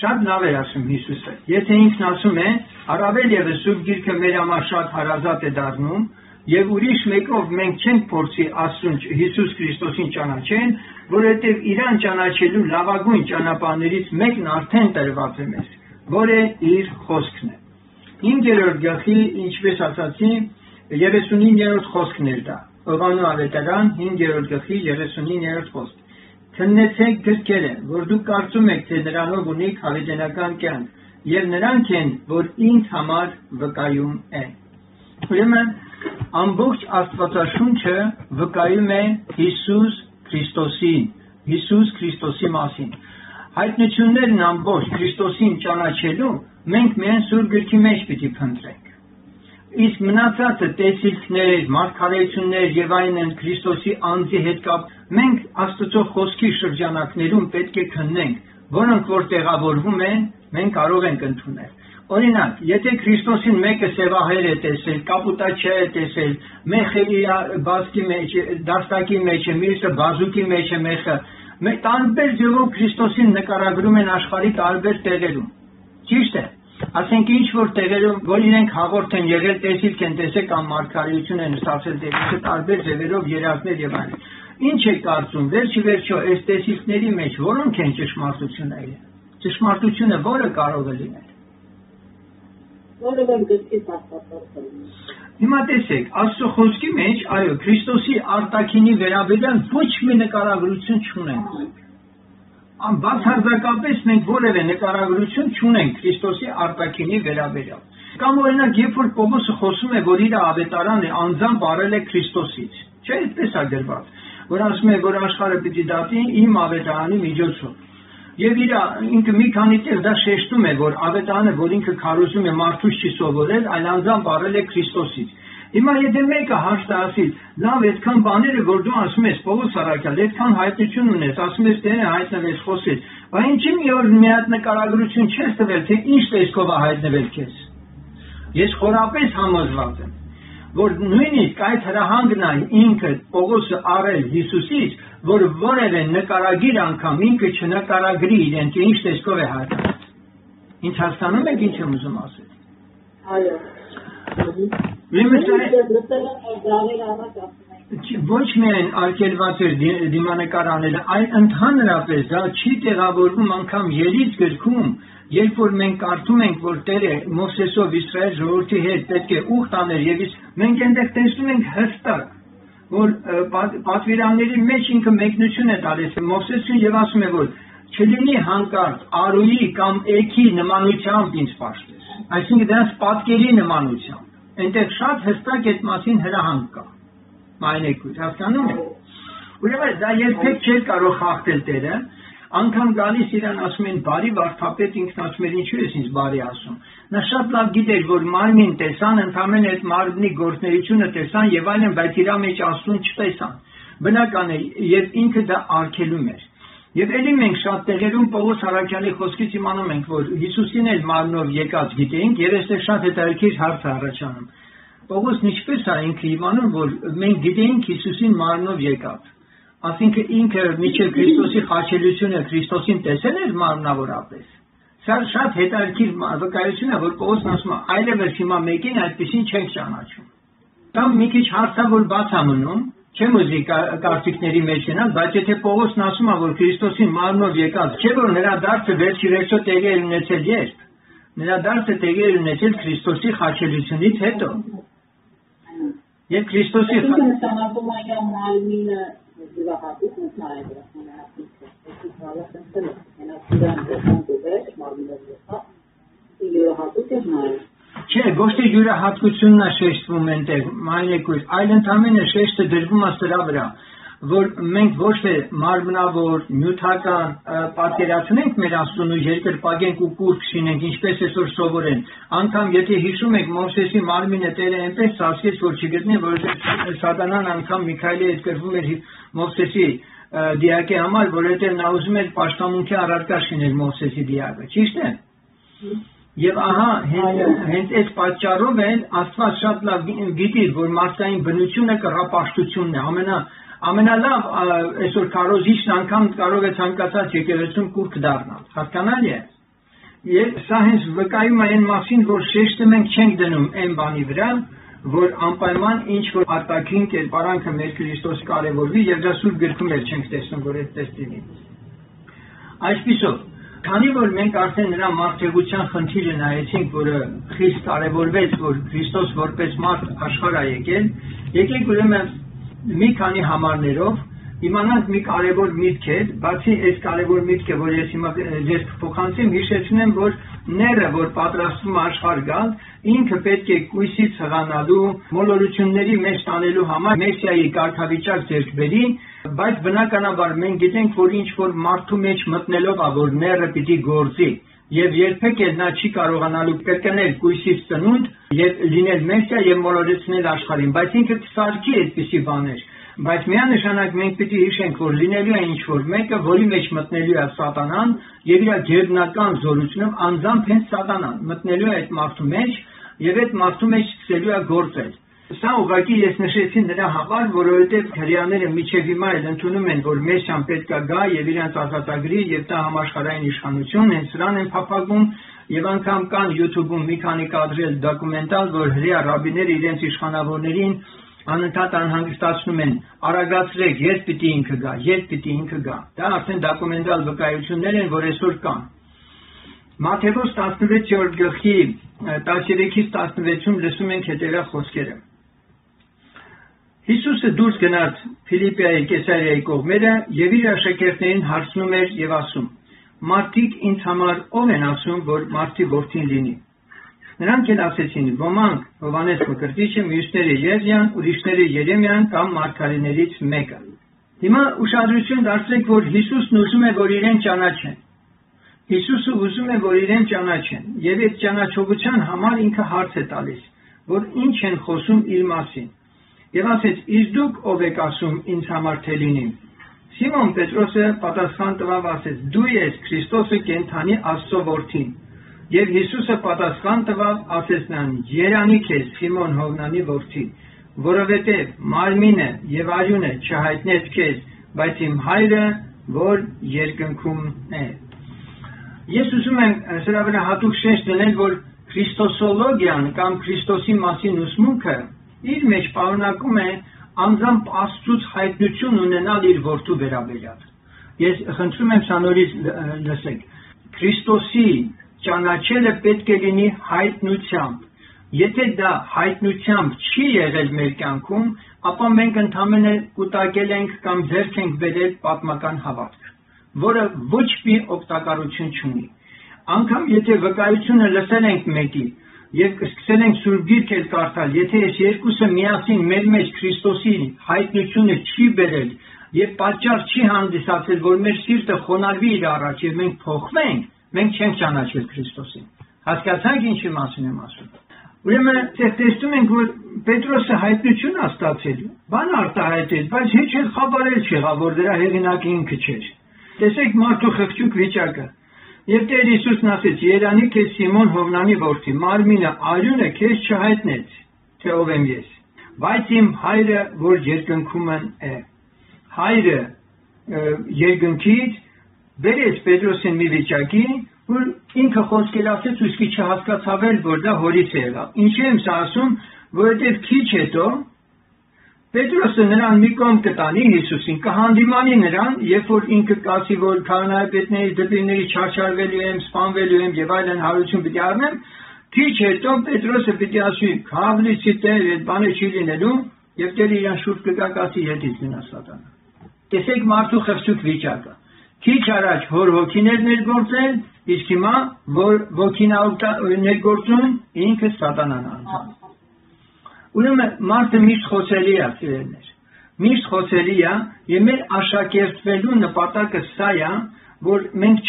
Շատ լավ էր ասում Հիսուսը։ Եթե ինքն ասում է, առավել ևս Սուրբ Գիրքը մեր համար շատ հարազատ է դառնում, եւ ուրիշ մեկով մենք չենք փորձի Աստծուն Հիսուս Քրիստոսին ճանաչեն, որովհետեւ իրան ճանաչելու լավագույն ճանապարհներից մեկն արդեն տրված է մեզ, որը իր խոսքն է։ 5-րդ գլխի, ինչպես ասացի, 39-րդ խոսքն է դա։ Հովաննու ավետարան 5-րդ գլխի 39-րդ խոսք։ Քննեցեք գրքերը, որ դուք կարծում եք, թե նրանով ունիք հավիտենական կյանք, եւ նրանք են, որ ինձ համար վկայում են։ Ուրեմն ամբողջ Աստվածաշունչը վկայում է Հիսուս Քրիստոսին, Հիսուս Քրիստոսի մասին։ Հայտնություններն ամբողջ Քրիստոսին ճանաչելու մենք միայն Սուրբ գրքի մեջ պիտի փնտրենք։ Իսկ մնացածը տեսիլքներ, մարգարեություններ եւ այլն Քրիստոսի անձի հետ կապ մենք Աստծո խոսքի շրջանակներում պետք է քննենք, որոնք որ տեղավորվում են, մենք կարող ենք ընդունել։ Օրինակ, եթե Քրիստոսին մեկը սևահեր է տեսել, կապուտա չէ է տեսել, մեխերի բազկի մեջ, դաստակի մեջ է, մյուսը բազուկի մեջ է մեխը, մեկ տարբեր ձևով Քրիստոսին նկարագրում են աշխարհի տարբեր տեղերում։ Ճիշտ է։ Ասենք ինչ-որ տեղերում, որ իրենք հաղորդ են եղել, տեսիլք են տեսել կամ մարգարեություն են ստացել դեպի տարբեր ձևերով երազներ եւ այլն։ Ինչ է կարծում, վերջի վերջո այս տեսիլքների մեջ որոնք են ճշմարտությունները։ Ճշմարտությունը որը կարող է լինել։ Հիմա տեսեք, Աստծո խոսքի մեջ, այո, Քրիստոսի արտաքինի վերաբերյալ ոչ մի նկարագրություն չունենք։ Բացարձակապես մենք որևէ նկարագրություն չունենք Քրիստոսի արտաքինի վերաբերյալ։ Կամ օրինակ, երբ որ Պողոսը խոսում է, որ իր ավետարանը անձամբ արել է Քրիստոսից, չէ՞ այդպես է գրված, որ ասում է, որ աշխարհը պիտի դատի իմ ավետարանի միջոցով։ Եվ ինքը մի քանի տեղ դա շեշտում է, որ ավետարանը, որ ինքը քարոզում է, մարդուց չի սովորել, այլ անձամբ առել է Քրիստոսից։ Հիմա եթե մեկը հաշտ ասի, լավ, այդքան բաները, որ դու ասում ես, Պողոս առաքյալ, այդքան հայտնություն ունես, ասում ես դեր հայտնվես, խոսես, բայց ինչի՞ մի օր մի հատ նկարագրություն չես տվել, թե ինչ տեսքով է հայտնվել քեզ։ Ես խորապես համոզված եմ, որ նույնիսկ այդ հրահանգն այն ինքը Պողոսը առել Հիսուսից, որ որևէ նկարագիր անգամ ինքը չնկարագրի իրեն, թե ինչ տեսքով է հայտնվել։ Ինչ հասկանում եք ինչ եմ ուզում ասել։ Այո։ Ոչ միայն արգելված էր դիմանկար անելը, այլ ընդհանրապես դա չի տեղավորվում անգամ Երից գրքում, երբ որ մենք կարդում ենք, որ Տերը Մովսեսով Իսրայել ժողովրդի հետ պետք է ուխտ աներ, եւ մենք այնտեղ տեսնում ենք հստակ, որ պատվիրանների մեջ ինքը մեկնություն է տալիս Մովսեսին եւ ասում է, որ չլինի հանկարծ Արուի կամ Էքի նմանությամբ ինձ պաշտես, այսինքն դրանց պատկերի նմանությամբ։ Այնտեղ շատ հստակ այդ մասին հրահանգ կա։ Մայրիկու, հասկանում եք։ Ուրեմն դա երբեք չի կարող խախտել Տերը, անգամ գալիս իրան ասում են բարի վարդապետ, ինքն ասում էր ինչու ես ինձ բարի ասում։ Նա շատ լավ գիտեր, որ մարմին տեսան, ընդամենը այդ մարմնի գործունեությունը տեսան եւ այլն, բայց իր մեջ Աստծուն չտեսան։ Բնական է, եւ ինքը դա արգելում էր։ Եվ ելի մենք շատ տեղերում Պողոս Հարաքյալի խոսքից իմանում ենք, որ Հիսուսին էլ մարմնով եկած գիտենք, եւ այստեղ շատ հետաքրքիր հարց է առաջանում։ Պողոսն ինչպես է ինքը իմանում, որ մենք գիտենք Հիսուսին մարմնով եկած։ Ասինքն ինքը միջև Քրիստոսի խաչելությունը Քրիստոսին տեսել էր մարմնավորապես, Սա շատ հետաքրքիր վկայություն է, որ Պողոսն ասում է, այլևս հիմա մեկին այդպեսին չենք ճանաչում։ Կամ մի քիչ հարցը որ բաց է մնում, չեմ ուզի կարծիքների մեջ գնալ, բայց եթե Պողոսն ասում է, որ Քրիստոսի մարմնով եկած, չէ՞ որ նրա դարձը վերջի վերջո տեղի է ունեցել երբ, նրա դարձը տեղի է ունեցել Քրիստոսի խաչելությունից հետո։ Եվ Քրիստոսի Չէ, ոչ թե յուրահատկությունն է շեշտվում այնտեղ, մանրակույր, այլ ընդամենը շեշտը դրվում է սրա վրա, որ մենք ոչ թե մարմնավոր, նյութական պատկերացնենք մեր Աստծուն ու երկրպագենք ու կուռք շինենք, ինչպես այսօր սովոր են, անգամ եթե հիշում եք Մովսեսի մարմինը Տերը այնպես ծածկեց, որ չգտնեն, որովհետև Սատանան անգամ Միքայելի հետ կրվում էր Մովսեսի դիակի համար, որովհետև նա ուզում էր պաշտամունքի առարկա շինել Մովսեսի դիակը, ճիշտ է։ Եվ ահա հենց այդ պատճառով էլ Աստված շատ լավ գիտի, որ մարդկային բնությունը կռապաշտությունն է, ամենալավ այսօր քարոզիչն անգամ կարող է ցանկացած եկեղեցում կուռք դառնալ, հասկանալի է։ Եվ սա հենց վկայում է այն մասին, որ շեշտը մենք չենք դնում այն բանի վրա, որ անպայման ինչ որ արտաքին կերպարանքը մեր Քրիստոս կարևորվի եւ դա Սուրբ գրքում էլ չենք տեսնում որ այդ տեստինի։ Այսպիսով, քանի որ մենք արդեն նրա մարդեղության խնդիրը նայեցինք, որը խիստ կարևորվեց, որ Քրիստոս որպես մարդ աշխարհ է եկել, եկեք ուրեմն մի քանի համարներով իմանանք մի կարևոր միտք է, բացի այս կարևոր միտքը, որ ես հիմա ձեզ փոխանցեմ, հիշեցնեմ, որ ները, որ պատրաստվում աշխարհ գալ, ինքը պետք է կույսի ցղանալու, մոլորությունների մեջ տանելու համար մեսիայի կարգավիճակ ձեռք բերի, բայց բնականաբար մենք գիտենք, որ ինչ որ մարդու մեջ մտնելով ա, որ ները պիտի գործի, եւ երբեք էլ նա չի կարողանալու կրկնել կույսից ծնունդ եւ լինել մեսիա եւ մոլորեցնել աշխարհին, բայց ինքը սարքի այդպիսի բաներ։ Բայց միանշանակ մենք պետք է հիշենք, որ լինելու է ինչ-որ մեկը, որի մեջ մտնելու է Սատանան, եւ իր ջերմնական զորությունով անձամբ հենց Սատանան մտնելու է այդ մարդու մեջ, եւ այդ մարդու մեջ սկսելու է գործել։ Սա ուղղակի ես նշեցի նրա համար, որովհետեւ հрьяաները միջև հիմա էլ ընդունում են, որ Մեսիան պետք է գա եւ իրենց ազատագրի, եւ դա համաշխարհային իշխանություն, հենց սրան են փափագում, եւ անգամ կան YouTube-ում մի քանի կադրել դոկումենտալ, որ հрьяա ռաբիները իրենց իշխանավորներին անընդհատ անհանգստացնում են, արագացրեք, երբ պիտի ինքը գա, երբ պիտի ինքը գա։ Դա արդեն դոկումենտալ վկայություններ են, որ այսօր կան։ Մատթեոս 16-րդ գլխի 13-ից 16-ում լսում ենք հետևյալ խոսքերը։ Հիսուսը դուրս գնաց Ֆիլիպպիայի Կեսարիայի կողմերը եւ իր աշակերտներին հարցնում էր եւ ասում. «Մարդիկ ինձ համար ո՞վ են ասում, որ մարդի որդին լինի»։ Նրանք էլ ասեցին, ոմանք Հովհաննես Մկրտիչը, մյուսները Եզյան, ուրիշները Երեմիան կամ մարգարեներից մեկը։ Հիմա ուշադրություն դարձրեք, որ Հիսուսն ուզում է, որ իրեն ճանաչեն։ Հիսուսը ուզում է, որ իրեն ճանաչեն, եւ այդ ճանաչողության համար ինքը հարց է տալիս, որ ինչ են խոսում իր մասին։ Եվ ասեց. «Իսկ դուք ով եք ասում ինձ համար թե լինի»։ Սիմոն Պետրոսը պատասխան տվավ, ասեց. «Դու ես Քրիստոսը, կենդանի Աստծո որդին»։ Եվ Հիսուսը պատասխան տվավ ասես նրան. «Երանի քեզ, Սիմոն Հովնանի որդի, որովհետև մարմինը եւ արյունը չհայտնեց քեզ, բայց իմ Հայրը, որ երկնքում է»։ Ես ուզում եմ սրա վրա հատուկ շեշտ դնել, որ քրիստոսոլոգիան կամ Քրիստոսի մասին ուսմունքը իր մեջ պարունակում է անձամբ Աստծուց հայտնություն ունենալ իր որդու վերաբերյալ։ Ես խնդրում եմ ցանորից լսեք։ Քրիստոսի ճանաչելը պետք է լինի հայտնությամբ։ Եթե դա հայտնությամբ չի եղել մեր կյանքում, ապա մենք ընդհանրապես կուտակել ենք կամ ձեռք ենք բերել պատմական հավատք, որը ոչ մի օգտակարություն չունի։ Անկամ եթե վկայությունը լսել ենք մեկի եւ սկսել ենք Սուրբ Գիրքը կարդալ, եթե այս երկուսը միասին մեր մեջ Քրիստոսի հայտնությունը չի բերել եւ պատճառ չի հանդիսացել, որ մեր սիրտը խոնարհվի իր առաջ եւ մենք փոխվենք, մենք չենք ճանաչել Քրիստոսին։ Հասկացանք ինչի մասին եմ ասում։ Ուրեմն տեսնում ենք, որ Պետրոսը հայտնություն ստացել, բան արտահայտել, բայց հեչ էլ խաբարել չեղա, որ դրա հեղինակը ինքը չէր։ Տեսեք մարդու խղճուկ վիճակը։ Եվ Տեր Հիսուսն ասեց. «Երանի քեզ, Սիմոն Հովնանի որդի, մարմինը արյունը քեզ չհայտնեց, թե ով եմ ես, բայց իմ Հայրը, որ երկնքում է»։ Հայրը երկնքից բերեց Պետրոսին մի վիճակի, ինքը խոսքի լացեց ուսկի չհասկացավել, որ դա հորից է եղավ։ Ինչի եմ սա ասում, որովհետև քիչ հետո Պետրոսը նրան մի կողմ կտանի Հիսուսին, կհանդիմանի նրան, երբ որ ինքը կասի, որ քահանայապետների դպիրների չարչարվելու եմ, սպանվելու եմ եւ այլն հարություն պիտի առնեմ, քիչ հետո Պետրոսը պիտի ասի, «Քավլիցի Տեր, այդ բանը չի լինելու» եւ Տերը իրան շուտ կգա կասի, «Հետից գնա Սատանա»։ Տեսեք մարդու խրճուկ վիճակը։ Քիչ առաջ հոր հոգին էր ներգործել, իսկ հիմա որ հոգին ներգործում, ինքը Սատանան անցավ։ Ուրեմն մարդը միշտ խոսելի է, սիրելիներ։ Միշտ խոսելի է, եւ մեր աշակերտվելու նպատակը սա է, որ մենք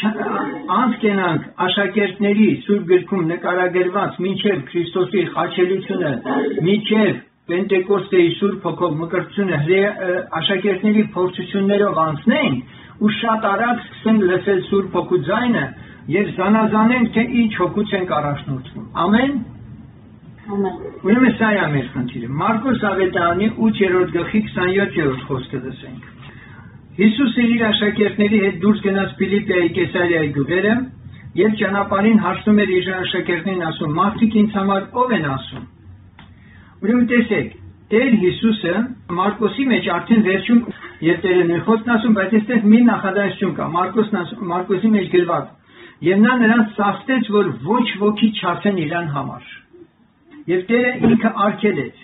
անցնենք աշակերտների Սուրբ գրքում նկարագրված մինչև Քրիստոսի խաչելությունը, մինչև Պենտեկոստեի Սուրբ Հոգով մկրտությունը աշակերտների փորձություններով անցնենք, ու շատ արագ սկսենք լսել Սուրբ Հոգու ձայնը եւ զանազանենք, թե ինչ հոգուց ենք առաջնորդվում։ Ամեն։ Ամեն։ Ուրեմն սա է մեր խնդիրը։ Մարկոս ավետարանի 8-րդ գլխի 27-րդ խոսքը լսենք։ Հիսուսը իր աշակերտների հետ դուրս գնաց Ֆիլիպպիայի Կեսարիայի գյուղերը եւ ճանապարհին հաշտում էր իր աշակերտներին, ասում. «Մարդիկ ինձ համար ո՞վ են ասում»։ Ուրեմն տեսեք, Տեր Հիսուսը Մարկոսի մեջ արդեն վերջում եւ Տերը ներխոսն ասում, բայց այստեղ մի նախադասություն կա, Մարկոսի մեջ գրված։ Եվ նա նրանց ծաղկեց, որ ոչ ոքի չասեն իրան համար։ Եվ Տերը ինքը արգելեց,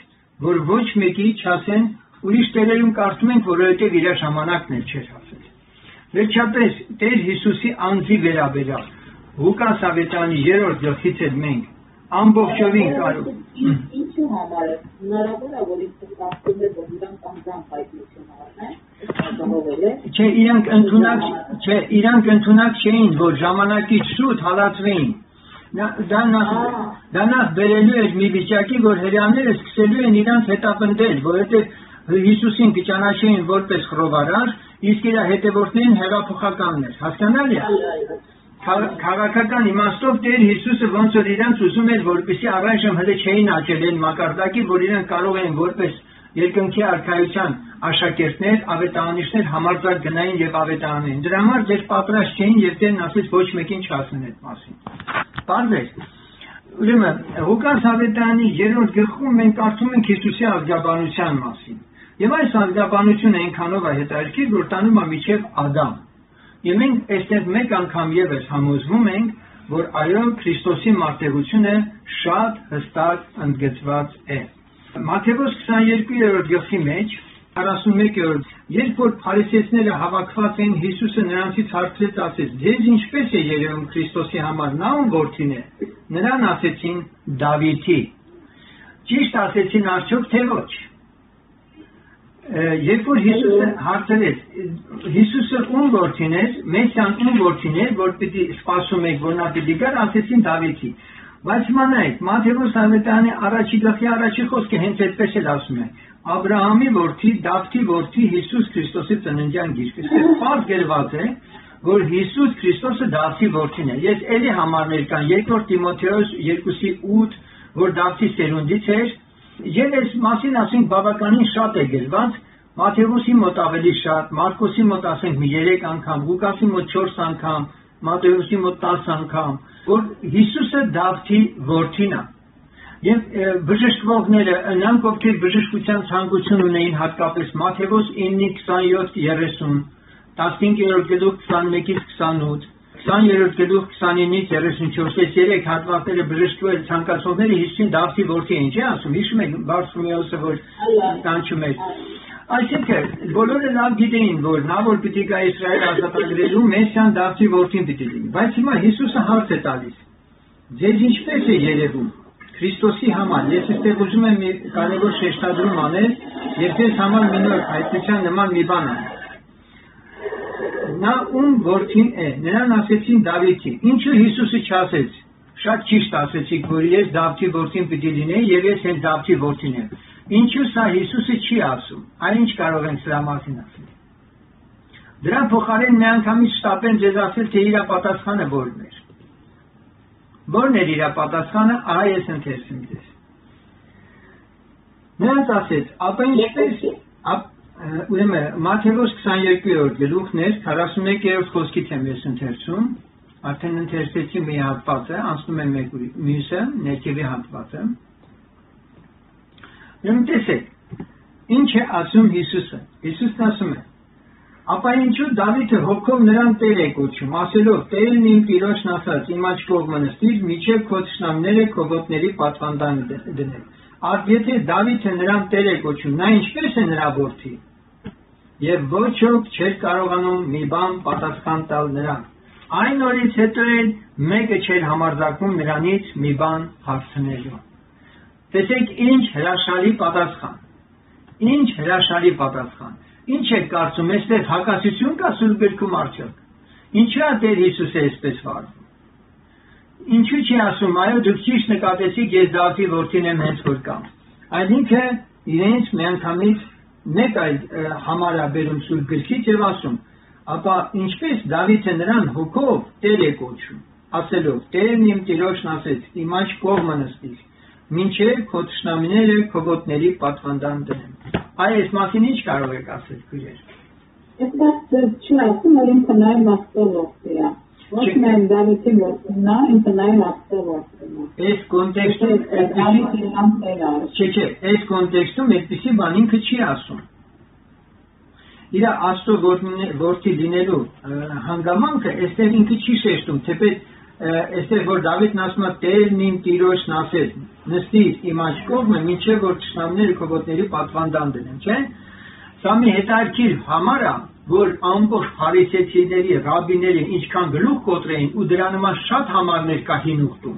որ ոչ մեկի չասեն, ուրիշ տերերում կարծում ենք, որովհետեւ իր ժամանակն էլ չէր ասել։ Վերջապես Տեր Հիսուսի անձի վերաբերյալ Ղուկաս ավետարանի 3-րդ գլխից էլ մենք ամբողջովին կարող։ Ինչու՞ համար հնարավոր է որ իսկապես դրանք անձան պայքարեն։ Չէ, իրանք ընդունակ չէին, որ ժամանակից շուտ հալածվեին։ Դա բերելու էր մի վիճակի, որ հրեաները սկսելու են իրանք հետապնդել, որովհետև Հիսուսին կճանաչեին որպես խռովարար, իսկ իր հետևորդներին հեղափոխականներ։ Հասկանալի է։ Քաղաքական իմաստով Տեր Հիսուսը ոնց որ իրանց ուսում էր, որպեսզի առայժմ հենց չէին աճել այն մակարդակի, որ իրանք կարող էին որպես երկնքի արքայության աշակերտներ, ավետարանիչներ համարձակ գնային եւ ավետարանային։ Դրա համար դեր պատրաստ չէին եւ Տերն ասեց ոչ մեկին չասեն այդ մասին։ Բարձր։ Ուրեմն Ղուկաս ավետարանի 3-րդ գլխում մենք կարդում ենք Հիսուսի ազգաբանության մասին։ Եվ այս ազգաբանությունը այնքանով է հետաքրքիր, որ տանում է միջև Ադամ։ Եվ մենք այստեղ մեկ անգամ եւս համոզվում ենք, որ այո, Քրիստոսի մարտերությունը շատ հստակ ընդգծված է։ Մատթեոս 22-րդ գլխի մեջ 41-րդ երբ որ փարիսեցիները հավաքված էին, Հիսուսը նրանցից հարցրեց, ասեց. «Ձեզ ինչպես է երևում Քրիստոսի համար նա ում որդին է»։ Նրան ասեցին. «Դավիթի»։ Ճիշտ ասեցին արդյոք, թե ոչ։ Երբ որ Հիսուսը հարցրեց, Հիսուսը ում որդին էր, Մեսիան ում որդին էր, որ պիտի սպասում եք, որ նա պիտի գար, ասեցին Դավիթի։ Բայց մանայք, Մատթեոս ավետարանի առաջի գլխի առաջի խոսքը հենց այդպես էլ ասում է. Աբրահամի որդի, Դավթի որդի Հիսուս Քրիստոսի ծննդյան գիրքը։ Պարզ գրված է, որ Հիսուս Քրիստոսը Դավթի որդին է։ Ես էլի համարներ կան 2 Տիմոթեոս 2:8, որ Դավթի սերունդից էր։ Եվ այս մասին ասենք բավականին շատ է գրված, Մատթեոսի մոտ ավելի շատ, Մարկոսի մոտ ասենք մի 3 անգամ, Ղուկասի մոտ 4 անգամ, Մատթեոսի մոտ 10 անգամ, որ Հիսուսը Դավթի որդին է։ Եվ բժշկողները, նրանք ովքեր բժշկության ցանկություն ունեին, հատկապես Մատթեոս 9:27-30, 15-րդ գլուխ 21-28, 20-րդ գլուխ 29-34 այս 3 հատվածները բժշկվել ցանկացողները Հիսուսին Դավթի որդի են, չէ՞ ասում։ Հիշում եք Բարսուլեոսը, որ տանջում էր։ Այսինքն բոլորը լավ գիտեին, որ նա որ պիտի գա Իսրայել ազատագրելու, Մեսիան Դավթի որդին պիտի լինի։ Բայց հիմա Հիսուսը հարց է տալիս. «Ձեզ ինչպես է երևում Քրիստոսի համար»։ Ես այստեղ ուզում եմ մի կարևոր շեշտադրում անել, եւ ես համար մի նոր հայտնության նման մի բան է։ Նա ում որդին է։ Նրան ասեցին Դավիթի։ Ինչու Հիսուսը չասեց։ Շատ ճիշտ ասեցիք, որ ես Դավթի որդին պիտի լինեի եւ ես հենց Դավթի որդին եմ։ Ինչու սա Հիսուսը չի ասում։ Այն ինչ կարող են սրա մասին ասել։ Դրա փոխարեն միանգամից շտապեն ձեզ ասել, թե իր պատասխանը ո՞րն էր։ Ո՞րն էր իր պատասխանը։ Ահա ես ընթերցում ձեզ։ Նրանց ասեց. «Ապա ինչպես է»։ Ուրեմն Մատթեոս 22-րդ գլուխն է 41-րդ խոսքից եմ ես ընթերցում, Atenin tersteci meyhatvatı, aslı memekuri, müse, nekevi hatvatı. Nümtesek, ince asum Hisusa, Hisus nasıme. Apa inçu David hokom neran terek uçum, aselok teelinin piroş nasaz, imaç kovmanız değil, miçev kotuşnam nerek kovotneri patvandan denir. Adiyete David neran terek uçum, ne inçperse nera borti. Եվ ոչ ոք չէր կարողանում մի բան պատասխան տալ նրան։ Այն օրից հետո էլ մեկը չէր համարձակվում նրանից մի բան հարցնելու։ Տեսեք ինչ հրաշալի պատասխան։ Ինչ հրաշալի պատասխան։ Ինչ է կարծում, այստեղ հակասություն կա Սուրբ գրքում արդյոք։ Ինչու է Տեր Հիսուսը այսպես վարվում։ Ինչու՞ չի ասում, այո դուք ճիշտ նկատեցիք, ես Դավթի որդին եմ հենց որ կամ։ Այդ ինքը իրենց միանգամից մեկ այդ համարաբերում Սուրբ գրքից և ասում, ապա ինչպես Դավիթը նրան հոգով Տեր է կոչում, ասելով, Տերն իմ Տիրոջն ասեց, իմ աջ կողմը նստիր, մինչև քո թշնամիները քո գոտների պատվանդան դնեմ։ Այ այս մասին ինչ կարող եք ասել քույրեր։ Ես չէ ասում, որ ինքը նայում Աստծո է։ Ոչ միայն Դավիթի որդին է, ինքը նայում Աստծո որդին է։ Այս կոնտեքստում Դավիթի այս կոնտեքստում այդպիսի բան ինքը չի ասում։ Իր Աստծո որդի լինելու հանգամանքը այստեղ ինքը չի շեշտում, թեպետ այստեղ որ Դավիթն ասում է Տերն իմ Տիրոջն ասեց, նստիր իմ աջ կողմը, մինչև որ թշնամիները քո գոտների պատվանդան դնեն, չէ՞։ Սա մի հետաքրքիր համար է, որ ամբողջ փարիսեցիների, ռաբիների ինչքան գլուխ կոտրեին ու դրա նման շատ համարներ կա հին ուխտում,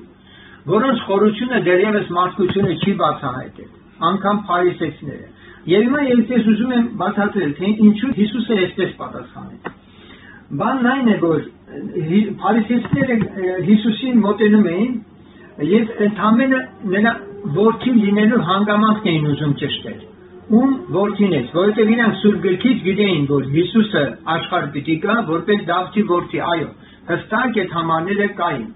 որոնց խորությունը դեռևս մարդկությունը չի բացահայտել, անգամ փարիսեցիները։ Եվ նա ես ուզում եմ բացատրել, թե ինչու Հիսուսը այսպես պատասխանեց։ Բանն այն է, որ փարիսեցիները Հիսուսին մոտենում էին եւ ընդամենը նրա որդի լինելու հանգամանքն էին ուզում ճշտել։ Ում որդին ես, որովհետև իրանք Սուրբ գրքից գիտեին, որ Հիսուսը աշխարհ պիտի գա, որպես Դավթի որդի, այո, հստակ այդ համարները կային։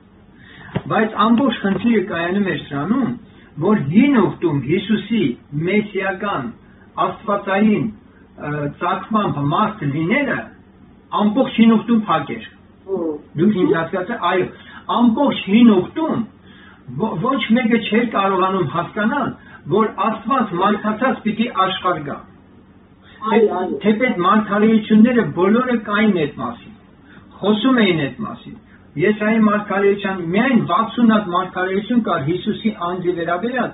Բայց ամբողջ խնդիրը կայանում էր սրանում, որ հին ուխտում Հիսուսի մեսիական աստվածային ծագմամբ մարդ լինելը ամբողջ հին ուխտում փակ էր։ Դուք ինձ հասկացա՞ք, այո, ամբողջ հին ուխտում ոչ մեկը չէր կարողանում հասկանալ, որ Աստված մարդասած պիտի աշխարհ գա։ Թեպետ մարգարեությունները բոլորը կային այդ մասին, խոսում էին այդ մասին։ Եսայի մարգարեության միայն 60-ատ մարգարեություն կար Հիսուսի անձի վերաբերյալ,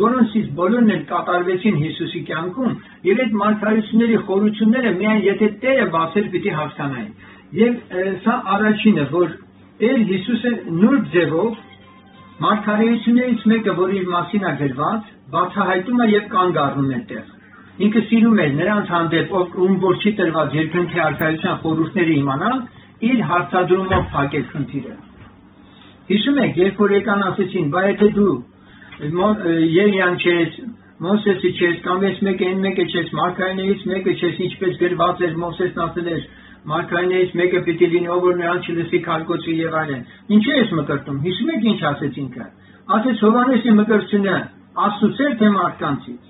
որոնցից բոլորն էլ կատարվեցին Հիսուսի կյանքում, եւ այդ մարգարեությունների խորությունները միայն եթե Տերը բացեր պիտի հասկանային։ Եվ սա առաջինը, որ Տեր Հիսուսը նույն ձևով մարգարեություններից մեկը, որ իր մասին է գրված, բացահայտում է եւ կանգ առնում է տեղ։ Ինքը սիրում է նրանց հանդեպ, ում որ չի տրված երկնքի արքայության խորհուրդները իմանալ, իր հարցադրումով փակել խնդիրը։ Հիշում եք, երբ որ եկան ասեցին, «Բա եթե դու Ելիան չես, Մովսեսի չես, կամ ես մեկ այն մեկը չես, մարգարեներից մեկը չես, ինչպես գրված էր Մովսեսն ասել էր, մարգարեներից մեկը պիտի լինի, ով որ նրան չլսի քարկոծի եւ այլն»։ Ինչու ես մկրտում։ Հիշում եք ինչ ասեց ինքը։ Ասեց Հովհաննեսի մկրտությունը Աստծուց էր թե մարդկանցից։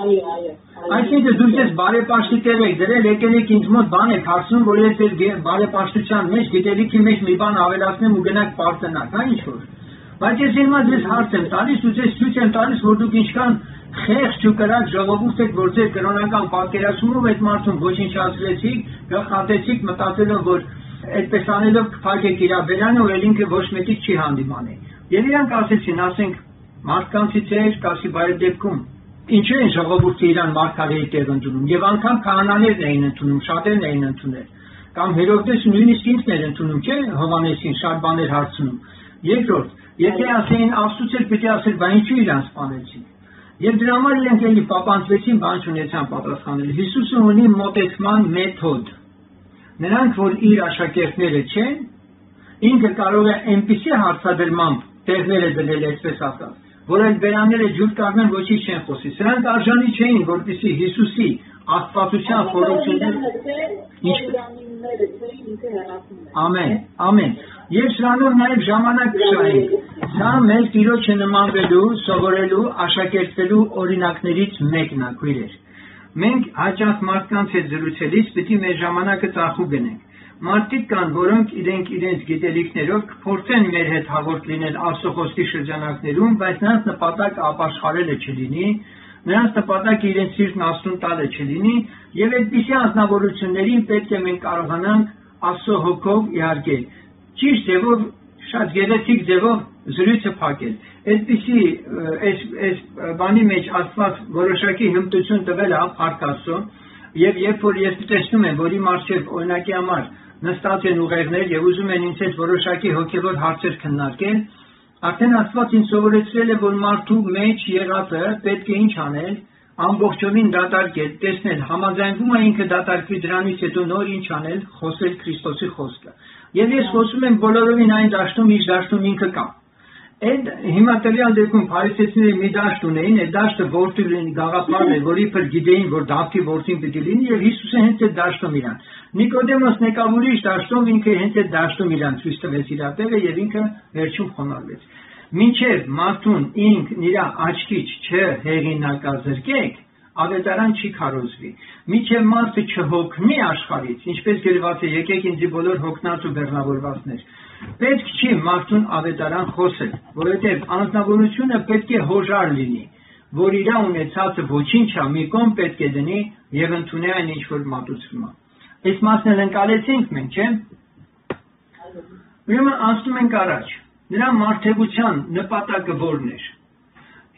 Այո, այո։ Այսինքն դուք ես բարեպաշտի տեղ եք դրել, եկել եք ինձ մոտ բան եք հարցնում, որ ես ձեր բարեպաշտության մեջ, գիտելիքի մեջ մի բան ավելացնեմ ու գնանք պարտենանք, այն ինչ որ։ Բայց ես հիմա ձեզ հարց եմ տալիս, ու ձեզ ցույց եմ տալիս, որ դուք ինչքան խեղճ ու կրակ ժողովուրդ եք, որ ձեր կրոնական պատկերացումով այդ մարդուն ոչինչ չասվեցիք, գլխատեցիք մտածելով, որ այդպես անելով կփակեք իր բերանը ու ինքը ոչ մեկի չի հանդիմանի։ Եվ իրանք ասեցին, ասենք մարդկանցից էր, կասի բայ դեպքում ինչու են ժողովուրդը իրան մարգարեի տեղ ընդունում, եւ անգամ քահանաներն էին ընդունում, շատերն էին ընդունել, կամ Հերովդես նույնիսկ ինքն էր ընդունում, չէ՞, Հովհաննեսին շատ բաներ հարցնում։ Երկրորդ, եթե ասեին Աստծուց էլ պիտի ասել, բայց ինչու իրան սպանեցին։ Եվ դրա համար իրենք էլի պապանցվեցին, բան չունեցան պատասխանել։ Հիսուսը ունի մոտեցման մեթոդ։ Նրանք, որ իր աշակերտները չեն, ինքը կարող է այնպիսի հարցադրմամբ տեղները դնել, այսպես ասած, որ այդ բերանները ջուր կազմեն, ոչինչ չեն խոսի։ Սրանք արժանի չէին, որպեսզի Հիսուսի աստվածության խորհուրդները։ Ամեն, ամեն։ Եվ սրանով նաև ժամանակ կշահենք։ Դա մեր Տիրոջը նմանվելու, սովորելու, աշակերտելու օրինակներից մեկն է, քույրեր։ Մենք հաճախ մարդկանց հետ զրուցելիս պիտի մեր ժամանակը ծախու գնենք։ Մարդիկ կան, որոնք իրենց գիտելիքներով փորձեն մեր հետ հաղորդ լինել Արսոխոստի շրջանակներում, բայց նրանց նպատակը ապաշխարելը չլինի, նրանց նպատակը իրենց սիրտն Աստծուն տալը չլինի, եւ այդպիսի անznավորություններին պետք է մենք կարողանանք Աստծո հոգով իհարկել, ճիշտ ձևով, շատ գեղեցիկ ձևով զրույցը փակել։ Այդպիսի այս բանի մեջ Աստված որոշակի հմտություն տվել է Փառք Աստծուն, եւ երբ որ ես տեսնում եմ, որ իմ առջեւ օրինակի համար նստած են ուղերներ եւ ուզում են ինձ այդ որոշակի հոգեվոր հարցեր քննարկել, արդեն Աստված ինձ սովորեցրել է, որ մարդու մեջ եղածը պետք է ինչ անել, ամբողջովին դատարկել, տեսնել, համաձայնվում է ինքը դատարկվի դրանից հետո նոր ինչ անել, խոսել Քրիստոսի խոսքը։ Եվ ես խոսում եմ բոլորովին այն դաշտում, ինչ դաշտում ինքը կա։ Այդ հիմա տվյալ դեպքում փարիսեցիները մի դաշտ ունեին, այդ դաշտը որդի լինի գաղափարն էր, որ իբր գիտեին, որ Դավթի որդին պիտի լինի, եւ Հիսուսը հենց այդ դաշտում իրան։ Նիկոդեմոս եկավուրիշ դաշտում ինքը հենց այդ դաշտում իրան ցույց տվեց իր տեղը եւ ինքը վերջում խոնարհվեց։ Մինչեւ մարդուն ինքն իր աչքից չհեղինակազրկեք, ավետարան չի քարոզվի։ Մինչեւ մարդը չհոգնի աշխարհից, ինչպես գրված է, եկեք ինձ բոլոր հոգնած ու բեռնավորվածներ։ Պետք չի մարդուն ավետարան խոսել, որովհետև անznավորությունը պետք է հոժար լինի, որ իր ունեցածը ոչինչ մի կողմ պետք է դնի եւ ընդունի այն ինչ որ մատուցվում է։ Այս մասն էլ ընկալեցինք մենք, չէ՞։ Ուրեմն անցնում ենք առաջ։ Նրա մարդեգության նպատակը որն էր։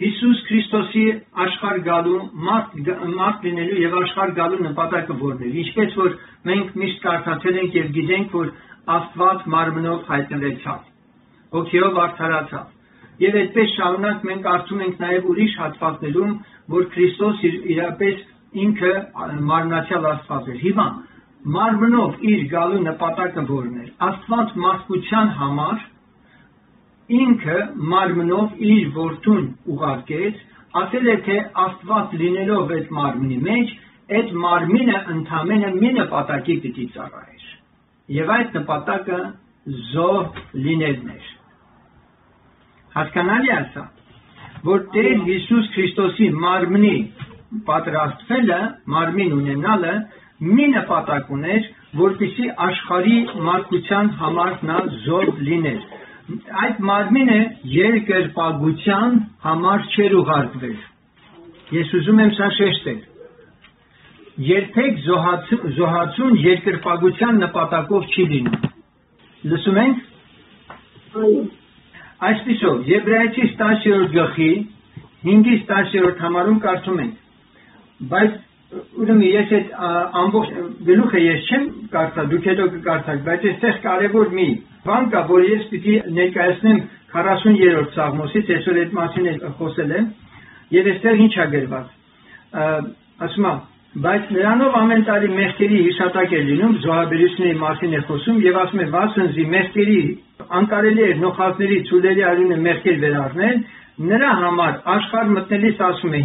Հիսուս Քրիստոսի աշխարհ գալու, մարդ լինելու եւ աշխարհ գալու նպատակը որն էր։ Ինչպես որ մենք միշտ կարդացել ենք եւ գիտենք, որ Աստված մարմնով հայտնվեցավ, հոգեով արդարացավ։ Եվ այդպես շարունակ մենք արթում ենք նաեւ ուրիշ հատվածներում, որ Քրիստոս իրապես ինքը մարմնացյալ Աստված էր։ Հիմա մարմնով իր գալու նպատակը որն էր։ Աստված մարդկության համար ինքը մարմնով իր որդուն ուղարկեց, ասել է, թե Աստված լինելով այդ մարմնի մեջ, այդ մարմինը ընդամենը մի նպատակի պիտի ծառայեր։ Եվ այդ նպատակը զոհ լինելն էր։ Հասկանալի է սա, որ Տեր Հիսուս Քրիստոսի մարմնի պատրաստվելը, մարմին ունենալը մի նպատակ ուներ, որպեսզի աշխարհի մարդկության համար նա զոհ լիներ։ Այդ մարմինը երկրպագության համար չեր ուղարկվել։ Ես ուզում եմ սա շեշտել։ Երբեք զոհացուն երկրպագության նպատակով չի լինում։ Լսում ենք։ Այսպիսով, Եբրայեցի 10-րդ գլխի 5-ից 10-րդ համարում կարդում ենք։ Բայց ուրեմն ես այդ ամբողջ գլուխը ես չեմ կարդա, դուք հետո կկարդաք, բայց այստեղ կարևոր մի բան կա, որ ես պիտի ներկայացնեմ 40-րդ Սաղմոսից, այսօր այդ մասին խոսել եմ, եւ այստեղ ինչ է գրված։ Ասում է, բայց նրանով ամեն տարի մեղքերի հիշատակ է լինում, զոհաբերությունների մասին է խոսում եւ ասում է, վասնզի մեղքերի անկարելի է նոխածների ցուլերի արյունը մեղքեր վերառնել, նրա համար աշխարհ մտնելիս ասում է